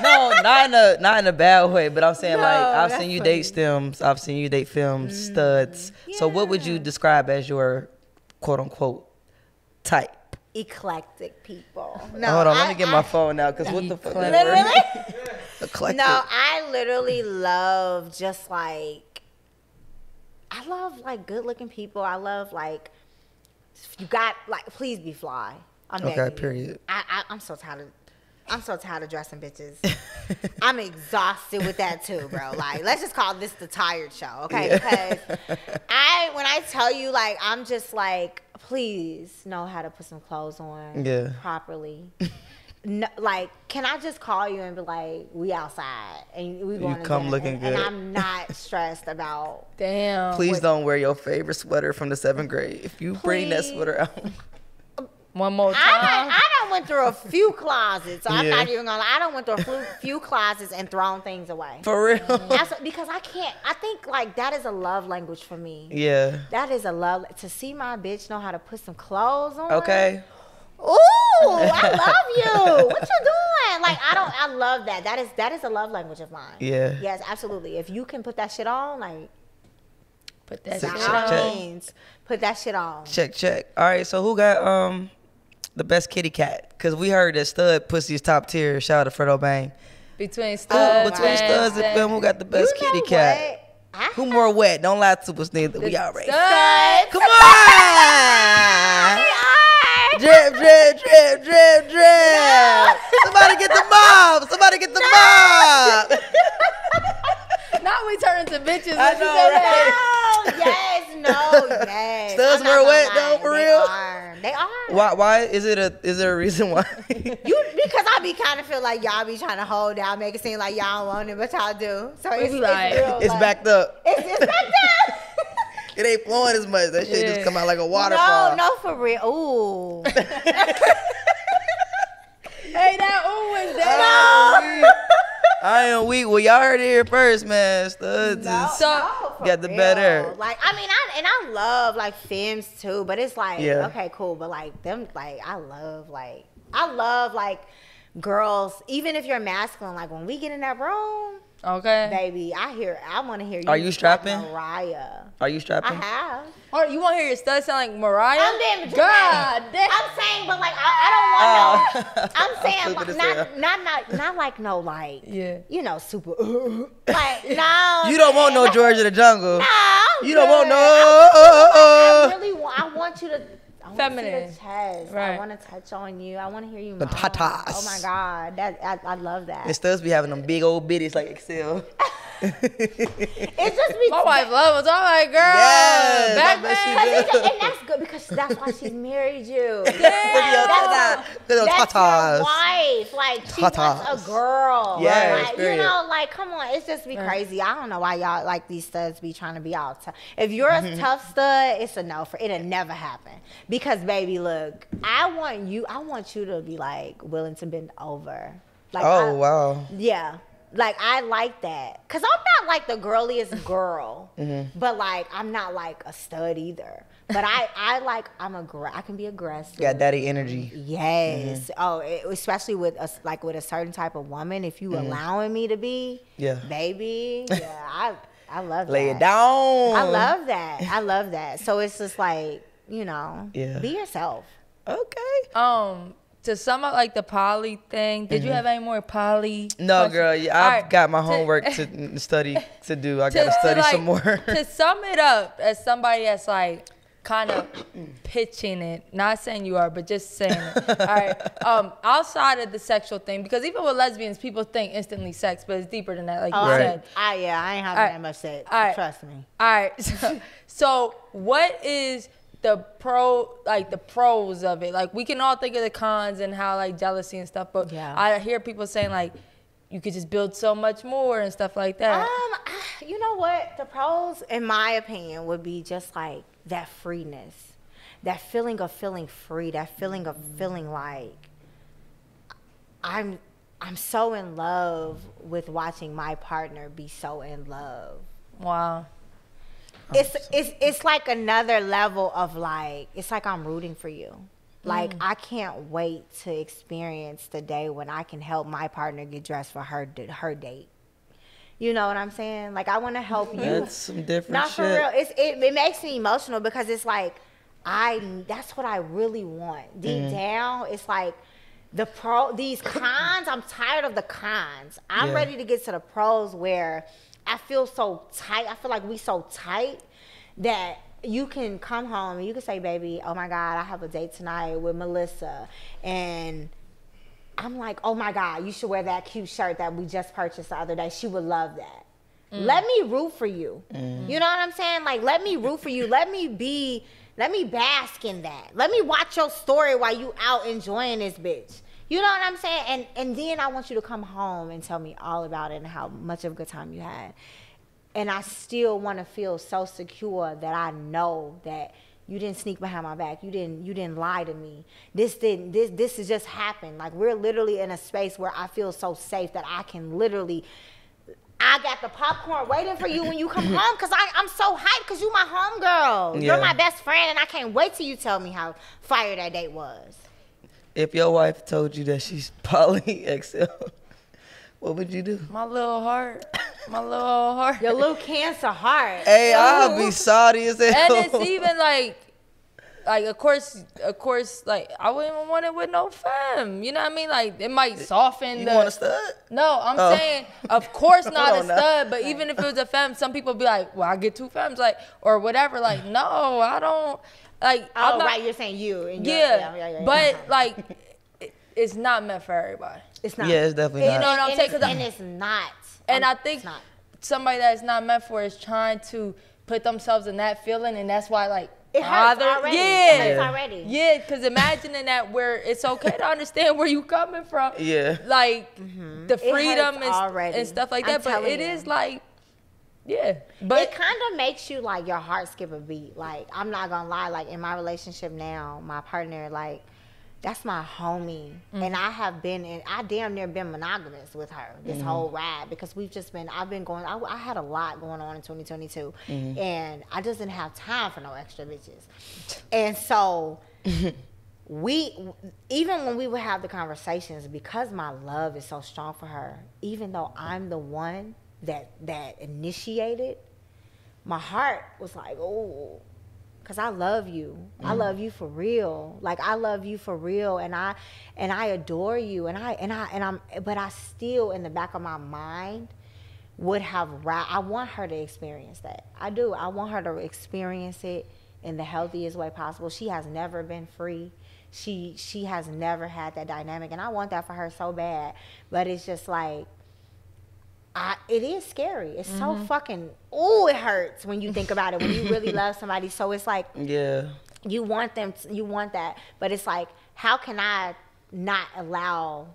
No, not in a not in a bad way, but I'm saying no, like I've seen you date stems, I've seen you date films, mm, studs. Yeah. So what would you describe as your quote unquote type? Eclectic people. No, hold on, I, let me get I, my phone out because what the fuck? Literally? Eclectic. No, I literally love just like I love like good looking people. I love like you got like please be fly. I'm okay. Period. I, I I'm so tired of. I'm so tired of dressing bitches. I'm exhausted with that too, bro. Like, let's just call this the tired show, okay? Yeah. Because I, when I tell you, like, I'm just like, please know how to put some clothes on yeah. properly. No, like, can I just call you and be like, we outside and we going you come to looking and, good, and I'm not stressed about. Damn. Please what, don't wear your favorite sweater from the seventh grade. If you please. Bring that sweater out. One more time. I done, I done went through a few closets. So yeah. I'm not even gonna lie. I done went through a few, few closets and thrown things away. For real? That's, because I can't. I think like that is a love language for me. Yeah. That is a love. To see my bitch know how to put some clothes on. Okay. Ooh, I love you. What you doing? Like, I don't. I love that. That is that is a love language of mine. Yeah. Yes, absolutely. If you can put that shit on, like. Put that check, shit check, on. Check. Put that shit on. Check, check. All right. So who got um. the best kitty cat, because we heard that stud pussy's top tier. Shout out to Fredo Bang. Between studs, oh, between studs and film, who got the best you know kitty cat? What? Who more wet? Don't lie to us, neither. We all right. Studs. Come on! Drip, drip, drip, drip, drip. No. Somebody get the mob. Somebody get the no. mob. Not we turn into bitches. I know, right? No, yes, no, yes. Studs more wet though, for they real. Are. They are. Why? Why is it a? Is there a reason why? You because I be kind of feel like y'all be trying to hold down, make it seem like y'all want it, but y'all do. So it's it's, like, it's, real, it's like, backed up. It's, it's backed up. It ain't flowing as much. That shit yeah. just come out like a waterfall. No, no, for real. Ooh. Hey, that ooh is that. Oh, I am weak. Well, y'all heard it here first, man. Studs no, is, no, got the real. Better. Like I mean, I and I love like femmes too, but it's like yeah. okay, cool, but like them, like I love like I love like girls. Even if you're masculine, like when we get in that room, okay, baby, I hear I want to hear you. Are you strapping, like Mariah? Are you strapping? I have. Or you want to hear your stud sound like Mariah? I'm damn. God damn. I'm saying, but like I, I don't want to. Oh. I'm saying like, not, not not not like no like yeah. you know super like no. You don't man. Want no George of the Jungle. No, I'm you good. Don't want no. I, oh, oh, oh. I really want. I want you to. I feminine. Chest. Right. I want to touch on you. I want to hear you. The patas. Oh my God, that I, I love that. It does be having them big old bitties like eXeL. It's just me. My wife loves us. I'm like, girl, yes, back then. And that's good because that's why she married you. Yeah, that's, that's, that's your wife. Like she wants a girl. Yeah, like, you know, like come on, it's just be right. crazy. I don't know why y'all like these studs be trying to be all tough. If you're a tough stud, it's a no for it'll never happen. Because baby, look, I want you. I want you to be like willing to bend over. Like, oh I, wow. Yeah. Like, I like that. Because I'm not, like, the girliest girl. Mm-hmm. But, like, I'm not, like, a stud either. But I, I like, I'm a, I can be aggressive. Got daddy energy. Yes. Mm-hmm. Oh, it, especially with, a, like, with a certain type of woman. If you mm-hmm. allowing me to be, yeah. baby, yeah, I, I love that. Lay it down. I love that. I love that. So it's just, like, you know, yeah. be yourself. Okay. Um... To sum up, like, the poly thing, did mm-hmm. you have any more poly No, questions? Girl, yeah, I've right. got my homework to study to do. I got to study like, some more. To sum it up, as somebody that's, like, kind of pitching it, not saying you are, but just saying it, all right, um, outside of the sexual thing, because even with lesbians, people think instantly sex, but it's deeper than that, like oh, you right. said. I, yeah, I ain't having right. that much sex, right. trust me. All right, so, so what is... the pro like the pros of it, like we can all think of the cons and how like jealousy and stuff, but yeah. I hear people saying like you could just build so much more and stuff like that. Um you know what, the pros in my opinion would be just like that freeness, that feeling of feeling free, that feeling of feeling like i'm i'm so in love with watching my partner be so in love. Wow. It's, it's, it's like another level of like, it's like I'm rooting for you. Like, mm. I can't wait to experience the day when I can help my partner get dressed for her her date. You know what I'm saying? Like, I want to help you. That's some different Not shit. For real. It's, it, it makes me emotional because it's like, I that's what I really want. Deep mm. down, it's like, the pro these cons, I'm tired of the cons. I'm yeah. ready to get to the pros where... I feel so tight. I feel like we so tight that you can come home and you can say, baby, oh my God, I have a date tonight with Melissa. And I'm like, oh my God, you should wear that cute shirt that we just purchased the other day. She would love that. Mm. Let me root for you. Mm. You know what I'm saying? Like, let me root for you. Let me be, let me bask in that. Let me watch your story while you out enjoying this bitch. You know what I'm saying? And and then I want you to come home and tell me all about it and how much of a good time you had. And I still want to feel so secure that I know that you didn't sneak behind my back. You didn't you didn't lie to me. This didn't this this has just happened. Like, we're literally in a space where I feel so safe that I can literally I got the popcorn waiting for you when you come home, because I'm so hyped because you my homegirl. Yeah. You're my best friend, and I can't wait till you tell me how fire that date was. If your wife told you that she's poly eXeL, what would you do? My little heart. My little heart. Your little cancer heart. Hey, I'll be salty as hell. And it's even like, like, of course, of course, like, I wouldn't even want it with no femme. You know what I mean? Like, it might soften. You the, want a stud? No, I'm oh. saying, of course not a stud, know. But even if it was a femme, some people be like, well, I get two femmes, like, or whatever. Like, no, I don't. Like, oh, I'm not, right, you're saying you. And you're, yeah, yeah, yeah, yeah, but, yeah. like, it, it's not meant for everybody. It's not. Yeah, it's definitely not. You know what I'm saying? And it's not. And I think somebody that's not meant for is trying to put themselves in that feeling, and that's why, like, it hurts already. Yeah. It hurts already. Yeah, because imagining that where it's okay to understand where you coming from. Yeah. Like, mm-hmm. the freedom and, and stuff like that. I'm but it you. Is like, yeah. But it kind of makes you, like, your heart skip a beat. Like, I'm not going to lie. Like, in my relationship now, my partner, like, that's my homie. Mm-hmm. And I have been, in, I damn near been monogamous with her this mm-hmm. whole ride, because we've just been, I've been going, I, I had a lot going on in twenty twenty-two. Mm-hmm. And I just didn't have time for no extra bitches. And so we, even when we would have the conversations, because my love is so strong for her, even though I'm the one that, that initiated, my heart was like, oh. Cause I love you. Mm. I love you for real. Like, I love you for real, and I, and I adore you, and I, and I, and I'm. But I still, in the back of my mind, would have. I want her to experience that. I do. I want her to experience it in the healthiest way possible. She has never been free. She she has never had that dynamic, and I want that for her so bad. But it's just like. I, it is scary. It's mm-hmm. so fucking, oh, it hurts when you think about it, when you really love somebody. So it's like, yeah, you want them, to, you want that. But it's like, how can I not allow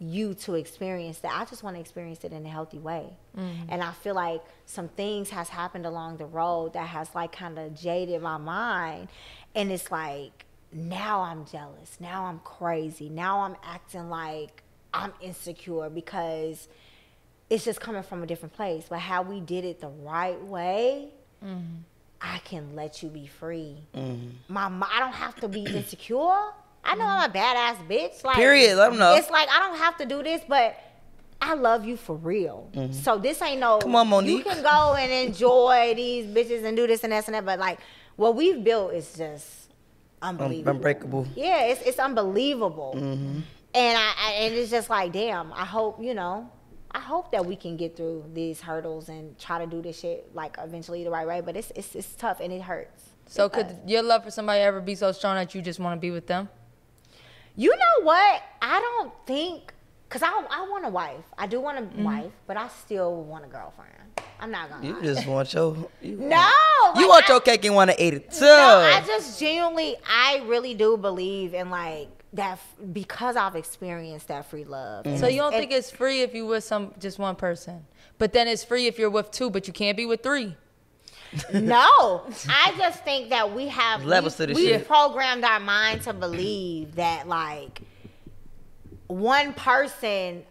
you to experience that? I just want to experience it in a healthy way. Mm-hmm. And I feel like some things has happened along the road that has like kind of jaded my mind. And it's like, now I'm jealous. Now I'm crazy. Now I'm acting like I'm insecure because it's just coming from a different place. But how we did it the right way, mm-hmm. I can let you be free. Mm-hmm. My, I don't have to be insecure. I know mm-hmm. I'm a badass bitch. Like, period, let them know. It's like, I don't have to do this, but I love you for real. Mm-hmm. So this ain't no, come on, Monique. You can go and enjoy these bitches and do this and that and that, but like, what we've built is just unbelievable. Unbreakable. Yeah, it's, it's unbelievable. Mm-hmm. And, I, I, and it's just like, damn, I hope, you know, I hope that we can get through these hurdles and try to do this shit like eventually the right way, but it's it's, it's tough and it hurts. So it could does. Your love for somebody ever be so strong that you just want to be with them? You know what? I don't think, because I, I want a wife. I do want a mm-hmm. wife, but I still want a girlfriend. I'm not going to lie. You just want your... You no! Want, like, you want I, your cake and want to eat it too. No, I just genuinely, I really do believe in like, that because I've experienced that free love. Mm-hmm. So you don't think it's free if you with some just one person, but then it's free if you're with two, but you can't be with three. No, I just think that we have levels to this shit. We've programmed our mind to believe that like one person.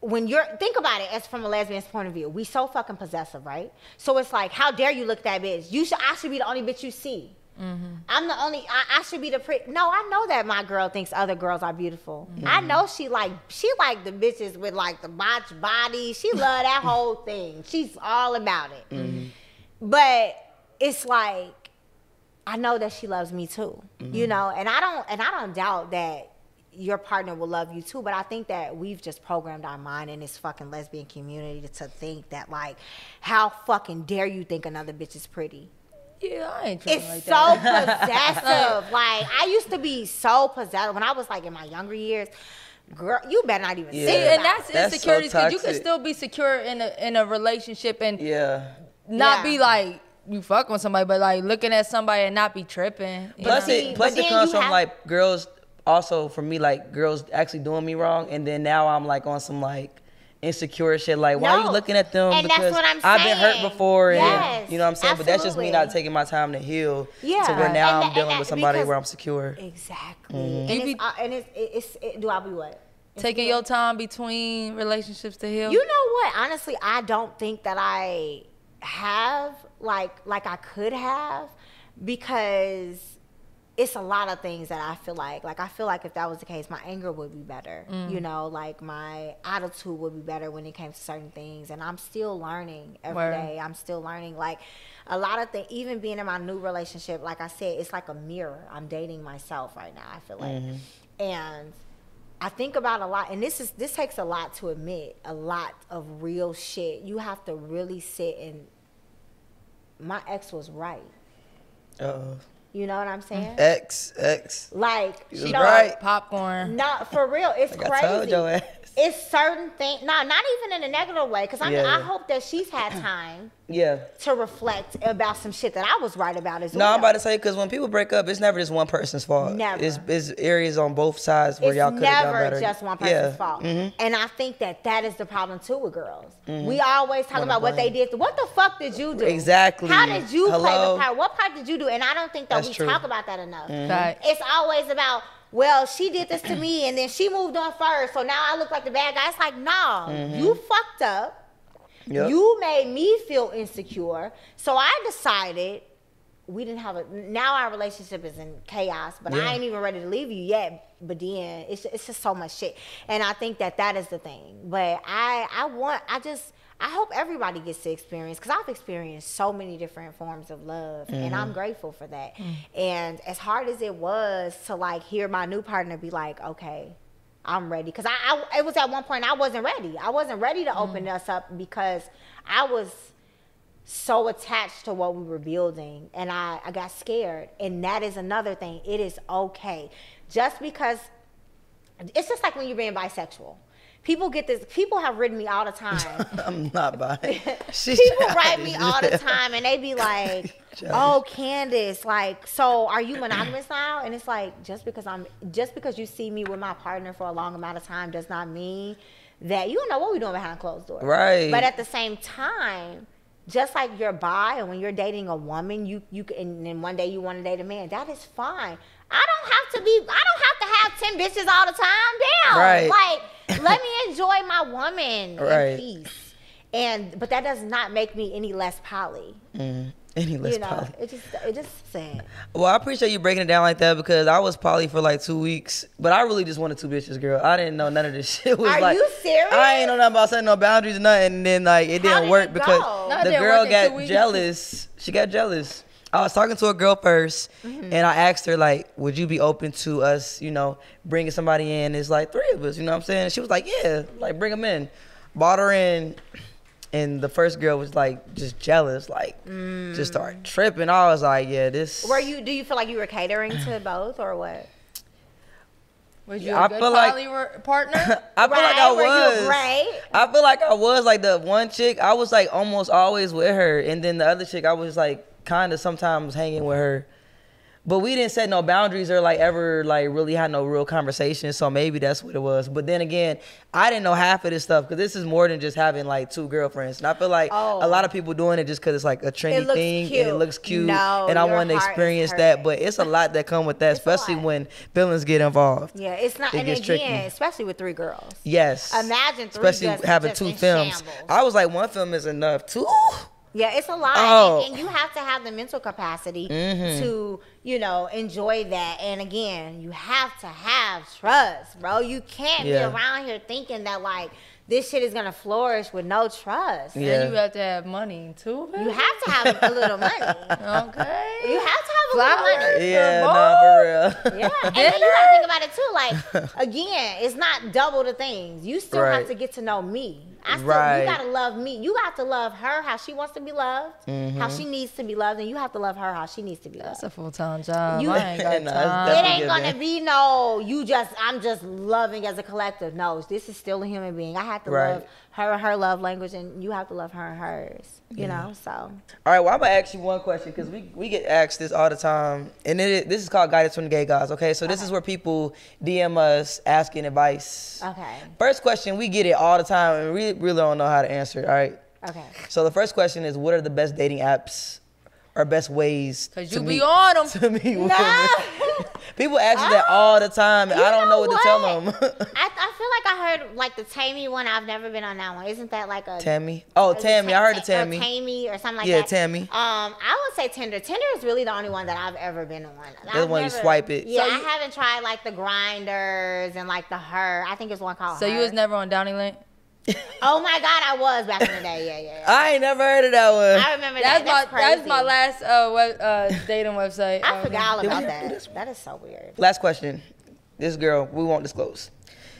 When you're, think about it as from a lesbian's point of view, we so fucking possessive, right? So it's like, how dare you look that bitch? You should, I should be the only bitch you see. Mm-hmm. I'm the only, I, I should be the pretty. No, I know that my girl thinks other girls are beautiful. Mm-hmm. I know she like, she like the bitches with like the botched body. She love that whole thing. She's all about it. Mm-hmm. But it's like, I know that she loves me too, mm-hmm. you know? And I don't, and I don't doubt that your partner will love you too, but I think that we've just programmed our mind in this fucking lesbian community to think that like, how fucking dare you think another bitch is pretty? Yeah, I ain't it's like that. It's so possessive. Like, I used to be so possessive. When I was, like, in my younger years, girl, you better not even yeah. say it. And that's, that's insecurity, because so you can still be secure in a, in a relationship and yeah. not yeah. be like, you fuck with somebody, but like looking at somebody and not be tripping. Plus know? it, plus it comes from like girls, also for me, like girls actually doing me wrong. And then now I'm like on some like insecure shit. Like, no. why are you looking at them? And because that's what I'm saying. I've been hurt before. Yes. And, you know what I'm saying? Absolutely. But that's just me not taking my time to heal. Yeah. To where now and, I'm and, dealing and, with somebody where I'm secure. Exactly. Mm-hmm. And, it's, uh, and it's, it's, it, do I be what? Taking your time between relationships to heal? You know what? Honestly, I don't think that I have, like, like I could have, because it's a lot of things that I feel like, like I feel like if that was the case, my anger would be better, mm. you know, like my attitude would be better when it came to certain things. And I'm still learning every Word. day. I'm still learning, like a lot of things, even being in my new relationship, like I said, it's like a mirror. I'm dating myself right now, I feel like. Mm-hmm. And I think about a lot, and this is this takes a lot to admit, a lot of real shit. You have to really sit and, my ex was right. Uh-oh. You know what I'm saying? Ex, ex. Like, she was right. Popcorn. No, for real, it's like crazy. I told your ass. It's certain things. No, not even in a negative way, because I, yeah. I hope that she's had time yeah. to reflect about some shit that I was right about as well. No, I'm about to say, because when people break up, it's never just one person's fault. Never. It's, it's areas on both sides where y'all could have done better. It's never just one person's yeah. fault. Mm-hmm. And I think that that is the problem, too, with girls. Mm-hmm. We always talk Wanna about blame. what they did. What the fuck did you do? Exactly. How did you Hello? play the part? What part did you do? And I don't think that That's we true. talk about that enough. Mm-hmm. It's always about, well, she did this to me and then she moved on first, so now I look like the bad guy. It's like, no, mm-hmm. you fucked up. Yep. You made me feel insecure. So I decided we didn't have a, now our relationship is in chaos, but yeah. I ain't even ready to leave you yet. But then it's, it's just so much shit. And I think that that is the thing. But I, I want, I just, I hope everybody gets to experience, because I've experienced so many different forms of love, mm-hmm. and I'm grateful for that. Mm-hmm. And as hard as it was to like hear my new partner be like, okay, I'm ready. Because I, I, it was at one point I wasn't ready. I wasn't ready to mm-hmm. open us up, because I was so attached to what we were building, and I, I got scared. And that is another thing. It is okay. Just because, it's just like when you're being bisexual. People get this, people have written me all the time. I'm not bi. People write me all the time and they be like, oh, Kandyce, like, so are you monogamous now? And it's like, just because I'm, just because you see me with my partner for a long amount of time does not mean that, you don't know what we're doing behind closed doors. Right. But at the same time, just like you're bi, and when you're dating a woman, you, you and then one day you want to date a man, that is fine. I don't have to be, I don't have to have ten bitches all the time. Damn. Right. Like, let me enjoy my woman right. in peace. And, but that does not make me any less poly. Mm, any less you know, poly. It just, it just sad. Well, I appreciate you breaking it down like that, because I was poly for like two weeks, but I really just wanted two bitches, girl. I didn't know none of this shit was Are like. Are you serious? I ain't know nothing about setting no boundaries or nothing. And then like, it How didn't did work it because no, the girl got jealous. She got jealous. I was talking to a girl first, mm-hmm. and I asked her, like, would you be open to us, you know, bringing somebody in? It's like three of us, you know what I'm saying? And she was like, yeah, like, bring them in. Bought her in, and the first girl was, like, just jealous, like, mm. just started tripping. I was like, yeah, this... Were you, do you feel like you were catering to both, or what? Was you a I good feel poly like, partner? I feel right? like I was. Right? I feel like I was, like, the one chick, I was, like, almost always with her, and then the other chick, I was, like, kind of sometimes hanging with her, but we didn't set no boundaries or like ever like really had no real conversation, so maybe that's what it was. But then again, I didn't know half of this stuff, because this is more than just having like two girlfriends, and I feel like oh. a lot of people doing it just because it's like a trendy thing cute. and it looks cute, no, and I want to experience that, but it's a lot that come with that, especially when feelings get involved. Yeah, it's not, it and again, tricky. especially with three girls. Yes. Imagine three girls. Especially having two films. Shambles. I was like, one film is enough, two? Yeah, it's a lot, oh. and, and you have to have the mental capacity mm-hmm. to, you know, enjoy that. And again, you have to have trust, bro. You can't yeah. be around here thinking that like this shit is gonna flourish with no trust. Yeah. And you have to have money too. Baby. You have to have a little money. Okay. You have to have a Flower. little money. Yeah, no, for real. Yeah, and then you gotta think about it too. Like, again, it's not double the things. You still right. have to get to know me. I still, right. You gotta love me. You have to love her how she wants to be loved, mm-hmm. how she needs to be loved, and you have to love her how she needs to be loved. That's a full time job. You, I ain't got no, time. It ain't gonna be no. You just, I'm just loving as a collective. No, this is still a human being. I have to right. love her and her love language, and you have to love her and hers. You yeah. know, so. All right, well, I'm gonna ask you one question because we we get asked this all the time, and it, this is called Guidance from the Gay Guys. Okay, so this okay. is where people D M us asking advice. Okay. First question, we get it all the time, and we really don't know how to answer it, all right? Okay. So the first question is, what are the best dating apps or best ways to meet? Because you be on them. To meet women. No. People ask oh, you that all the time, and I don't know, know what, what to tell them. I, I feel like I heard, like, the Tammy one. I've never been on that one. Isn't that like a... Tammy? Oh, Tammy. Tam I heard of Tammy. Or Tammy or something like yeah, that. Yeah, Tammy. Um, I would say Tinder. Tinder is really the only one that I've ever been on. That's the one you swipe it. Yeah, so I you, haven't tried, like, the Grinders and, like, the Her. I think it's one called So Her. You was never on Downing Link? Oh my God, I was back in the day. Yeah, yeah, yeah. I ain't never heard of that one. I remember that's that. That's my crazy. That's my last uh, web, uh, dating website. I um, forgot all about that. That is so weird. Last question. This girl, we won't disclose,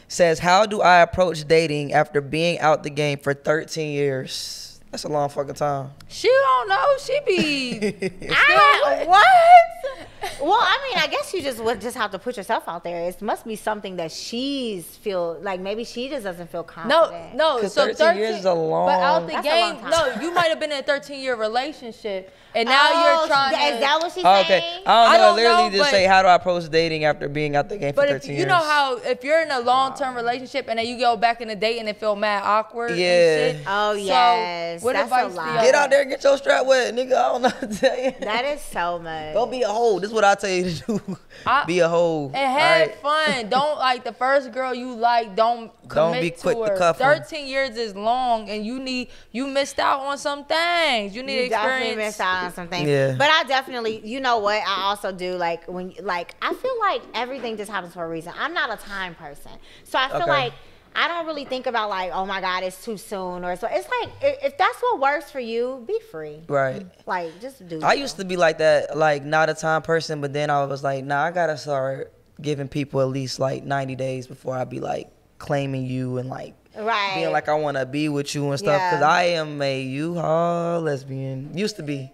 says, "How do I approach dating after being out the game for thirteen years? That's a long fucking time." She don't know. She be. I, what? Well, I mean, I guess you just would just have to put yourself out there. It must be something that she's feel like maybe she just doesn't feel confident. No, no. So thirteen years is a long. But out the game, no. You might have been in a thirteen year relationship, and now oh, you're trying. Is to, is that what she's oh, okay. saying? I don't know. I don't literally know, just say, "How do I approach dating after being out the game for thirteen years?" But if you know how, if you're in a long term wow. relationship and then you go back in the date and it feel mad awkward. Yeah. And shit, oh yes. So what that's advice? A lot. Get out there and get your strap wet, nigga. I don't know what to tell you. That is so much. Go be a hoe. This is what I tell you to do. I, be a hoe. And have right? fun. Don't like the first girl you like. Don't commit don't be to quick her. To cuff Thirteen her. years is long, and you need you missed out on some things. You need you experience. Definitely missed out on some things. Yeah. But I definitely, you know what? I also do like when like I feel like everything just happens for a reason. I'm not a time person, so I feel okay. like. I don't really think about like, oh my God, it's too soon or so. It's like if that's what works for you, be free. Right. Like just do. I so. used to be like that, like not a time person, but then I was like, nah, I gotta start giving people at least like ninety days before I be like claiming you and like right. being like I want to be with you and stuff. Yeah. Cause I am a U-Haul lesbian. Used to be.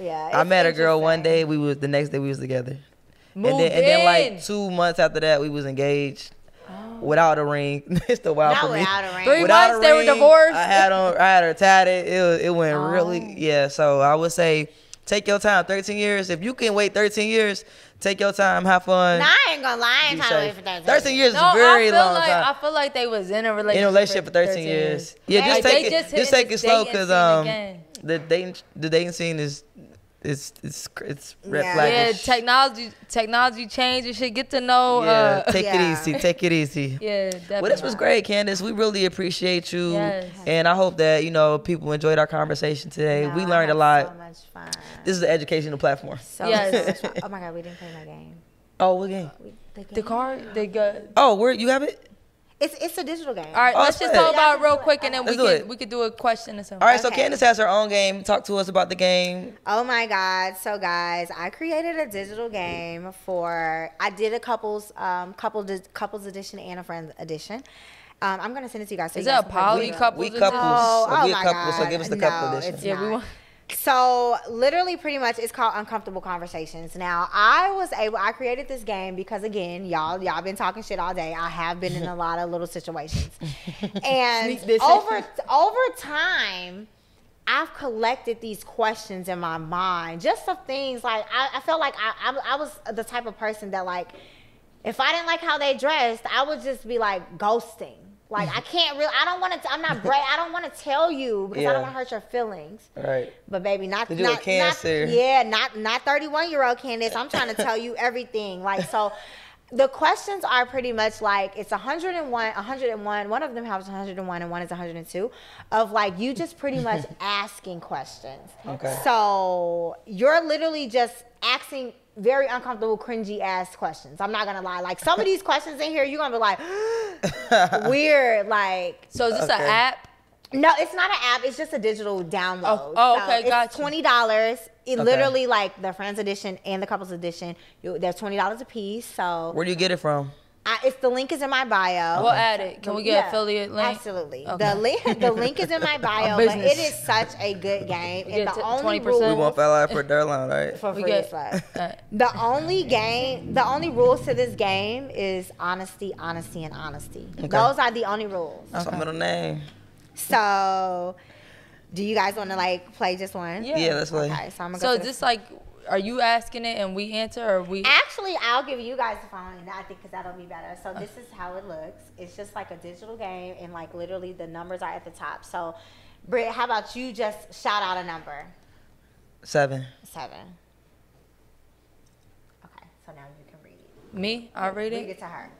Yeah. I met a girl one day. We was the next day we was together. Move and then, in. and then like two months after that we was engaged. Without a ring, it's the wild for me. Without a ring. Three without months a ring, they were divorced. I had on, I had her tatted. It was, it went oh. really, yeah. So I would say, take your time. thirteen years. If you can wait thirteen years, take your time. Have fun. No, I ain't gonna lie. I ain't trying to wait for thirteen years. thirteen years no, is very I feel long like, time. I feel like they was in a relationship. In a relationship for thirteen years. Yeah, just like take it, just, just take it slow because um the dating the dating scene is. It's it's it's red yeah. flag-ish. Yeah, technology technology change and shit. Get to know. Yeah, uh, take yeah. it easy. Take it easy. Yeah, definitely. Well, this was great, Kandyce. We really appreciate you, yes. and I hope that you know people enjoyed our conversation today. No, we learned a lot. So much fun. This is an educational platform. So yes. much fun. Oh my God, we didn't play my game. Oh, what game? The, game. the card. The got. Oh, where you have it? It's it's a digital game. All right, oh, let's just talk about it real quick, and then let's we can we could do a question or something. All right, okay. So Kandyce has her own game. Talk to us about the game. Oh my God! So guys, I created a digital game for I did a couples um couple couples edition and a friends edition. Um, I'm gonna send it to you guys. So is that a poly couples? We couples. Oh, oh we my couples, God! So give us the no, couple edition. It's yeah, we want. So literally pretty much it's called Uncomfortable Conversations. Now I was able, I created this game because again, y'all, y'all been talking shit all day. I have been in a lot of little situations and over, over time, I've collected these questions in my mind, just of things like, I, I felt like I, I, I was the type of person that like, if I didn't like how they dressed, I would just be like ghosting. Like I can't really. I don't want to. I'm not brave. I don't want to tell you because yeah. I don't want to hurt your feelings. Right. But baby, not not, not cancer. Yeah, not not thirty-one year old Kandyce. I'm trying to tell you everything. Like so, the questions are pretty much like it's one hundred and one, one hundred and one. One of them has one hundred and one, and one is one hundred and two. Of like you just pretty much asking questions. Okay. So you're literally just asking very uncomfortable, cringy ass questions. I'm not gonna lie. Like some of these questions in here, you're gonna be like. Weird, like so. Is this okay. an app? No, it's not an app. It's just a digital download. Oh, oh so okay, it's gotcha. Twenty dollars. It okay. literally like the Friends edition and the Couples edition. They're twenty dollars a piece. So where do you get it from? I, it's the link is in my bio. We'll add it. Can we get yeah, affiliate link? Absolutely. Okay. The link the link is in my bio. But it is such a good game. And the only rule, we want Fella for Durline, right? For free get, uh, the only game, the only rules to this game is honesty, honesty, and honesty. Okay. Those are the only rules. That's okay. My middle name. So, do you guys want to like play just one? Yeah, yeah let's play. Okay, so I'm gonna go so just the- like. Are you asking it and we answer, or we? Actually, I'll give you guys the phone, and I think because that'll be better. So this is how it looks. It's just like a digital game, and like literally the numbers are at the top. So, Britt, how about you just shout out a number? Seven. Seven. Okay, so now you can read it. Me? I'll read it? Read it to her.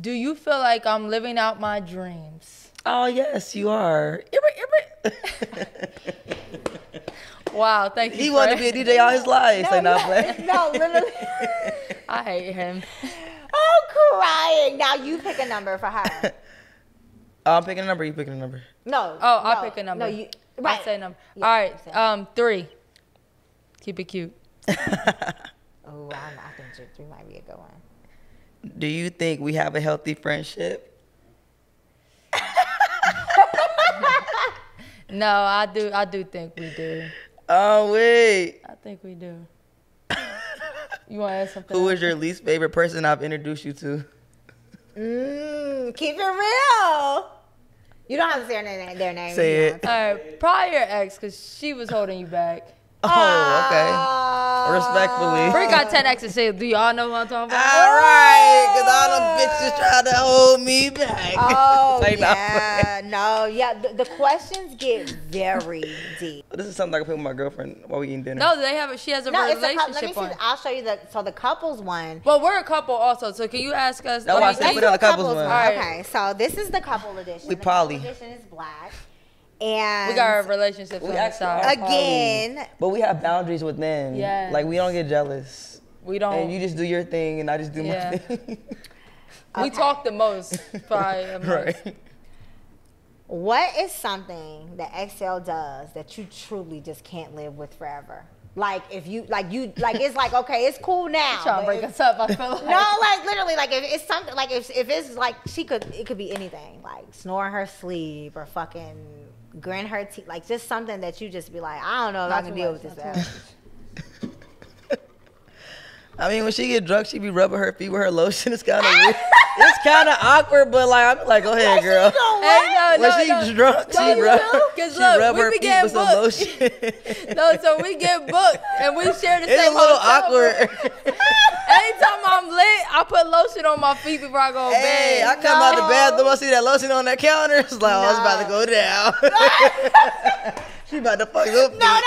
Do you feel like I'm living out my dreams? Oh, yes, you are. Wow, thank you. He wanted to be a D J all his life. No, so not no, literally. I hate him. I'm crying. Now you pick a number for her. I'm picking a number. You picking a number. No. Oh, no, I'll pick a number. No, you. Right. I'll say a number. Yeah, all right. Um, three. Keep it cute. Oh, I'm, I think three might be a good one. Do you think we have a healthy friendship? No, I do. I do think we do. Oh, wait. I think we do. You want to ask something? Who is your least favorite person I've introduced you to? Mm, keep it real. You don't have to say their name. Their name say it. All right, probably your ex, because she was holding you back. Oh, okay. Uh, Respectfully. Britt got ten exes. Say, do y'all know what I'm talking about? All right, because all them bitches try to hold me back. Oh, like, yeah. No, yeah. The, the questions get very deep. This is something I can put with my girlfriend while we eating dinner. No, they have. She has a no, relationship a, let me see, one. I'll show you the. So the couples one. Well, we're a couple also. So can you ask us? No, I said put on the couples, couples one. one. Okay, so this is the couple edition. We the poly. Couple edition is black. And we got a relationship we again, probably, but we have boundaries with them. Yeah, like we don't get jealous. We don't. And you just do your thing, and I just do yeah. my thing. Okay. We talk the most, probably. The right. Most. What is something that eXeL does that you truly just can't live with forever? Like if you like you like it's like okay it's cool now. You're trying to break if, us up, I feel like. No, like literally, like if it's something like if if it's like she could it could be anything like snoring her sleep or fucking grin her teeth like just something that you just be like I don't know if not I can deal much, with this. I mean when she get drunk she be rubbing her feet with her lotion. It's kind of weird. It's kind of awkward, but like I'm like go ahead girl. Hey, no, when no, she's no. drunk, no, she, rub, she look, rub her feet booked. With some lotion. No, so we get booked and we share the it's same. It's a little awkward. Anytime I'm lit, I put lotion on my feet before I go to hey, bed. I come no. out the bathroom, I see that lotion on that counter. It's like no. oh, it's about to go down. She about to fuck up. No, that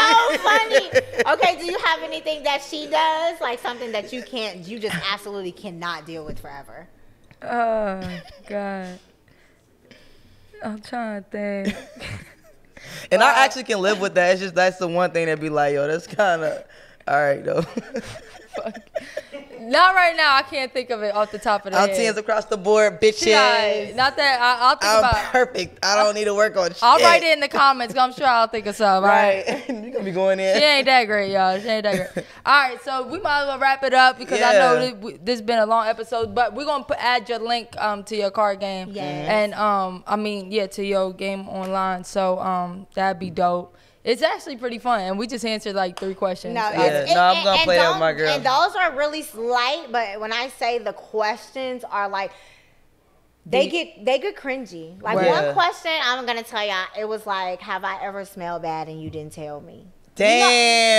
is so funny. Okay, do you have anything that she does, like something that you can't, you just absolutely cannot deal with forever? Oh God. I'm trying to think. And wow. I actually can live with that. It's just that's the one thing that be like, yo, that's kind of all right though. Fuck. Not right now. I can't think of it off the top of the I'm head. I'm tens across the board, bitches. Not, not that I, I'll think I'm about. I'm perfect. I don't I'll, need to work on shit. I'll write it in the comments. I'm sure I'll think of something. Right. Right. You're gonna be going in. She ain't that great, y'all. She ain't that great. All right, so we might as well wrap it up because yeah. I know this, this has been a long episode, but we're gonna put, add your link um to your card game. Yes. And um, I mean, yeah, to your game online. So um, that'd be dope. It's actually pretty fun, and we just answered like three questions. No, yeah. it, it, no I'm gonna play it with my girl. And those are really slight, but when I say the questions are like, they get they get cringy. Like right. one question, I'm gonna tell y'all, it was like, have I ever smelled bad and you didn't tell me? Damn. You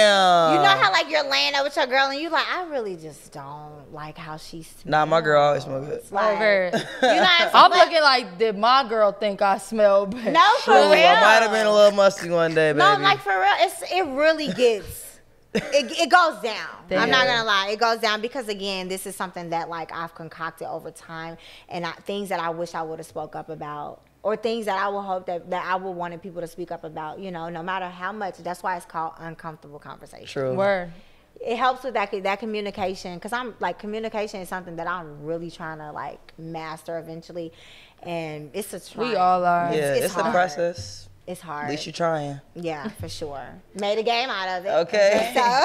know, you know how like you're laying up with your girl and you like, I really just don't like how she smells. Nah, my girl always smells good. Like, you know I'm, I'm like, looking like, did my girl think I smell bad? No, for Ooh, real. I might have been a little musty one day, baby. No, like for real, it's it really gets, it, it goes down. Damn. I'm not gonna lie, it goes down because again, this is something that like I've concocted over time and I, things that I wish I would have spoke up about. Or things that I would hope that, that I would wanted people to speak up about, you know, no matter how much. That's why it's called Uncomfortable Conversations. True. Word. It helps with that that communication because I'm like communication is something that I'm really trying to like master eventually, and it's a try. We all are. Yeah, it's, it's, it's a process. It's hard. At least you're trying. Yeah, for sure. Made a game out of it. Okay. So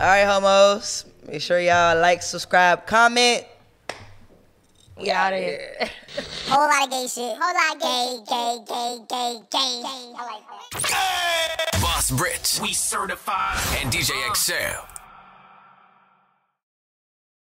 All right, homos. Make sure y'all like, subscribe, comment. We out of here. Whole lot of gay shit. Whole lot of gay, gay, gay, gay, gay. I like that. Boss Rich. We certified. And D J eXeL.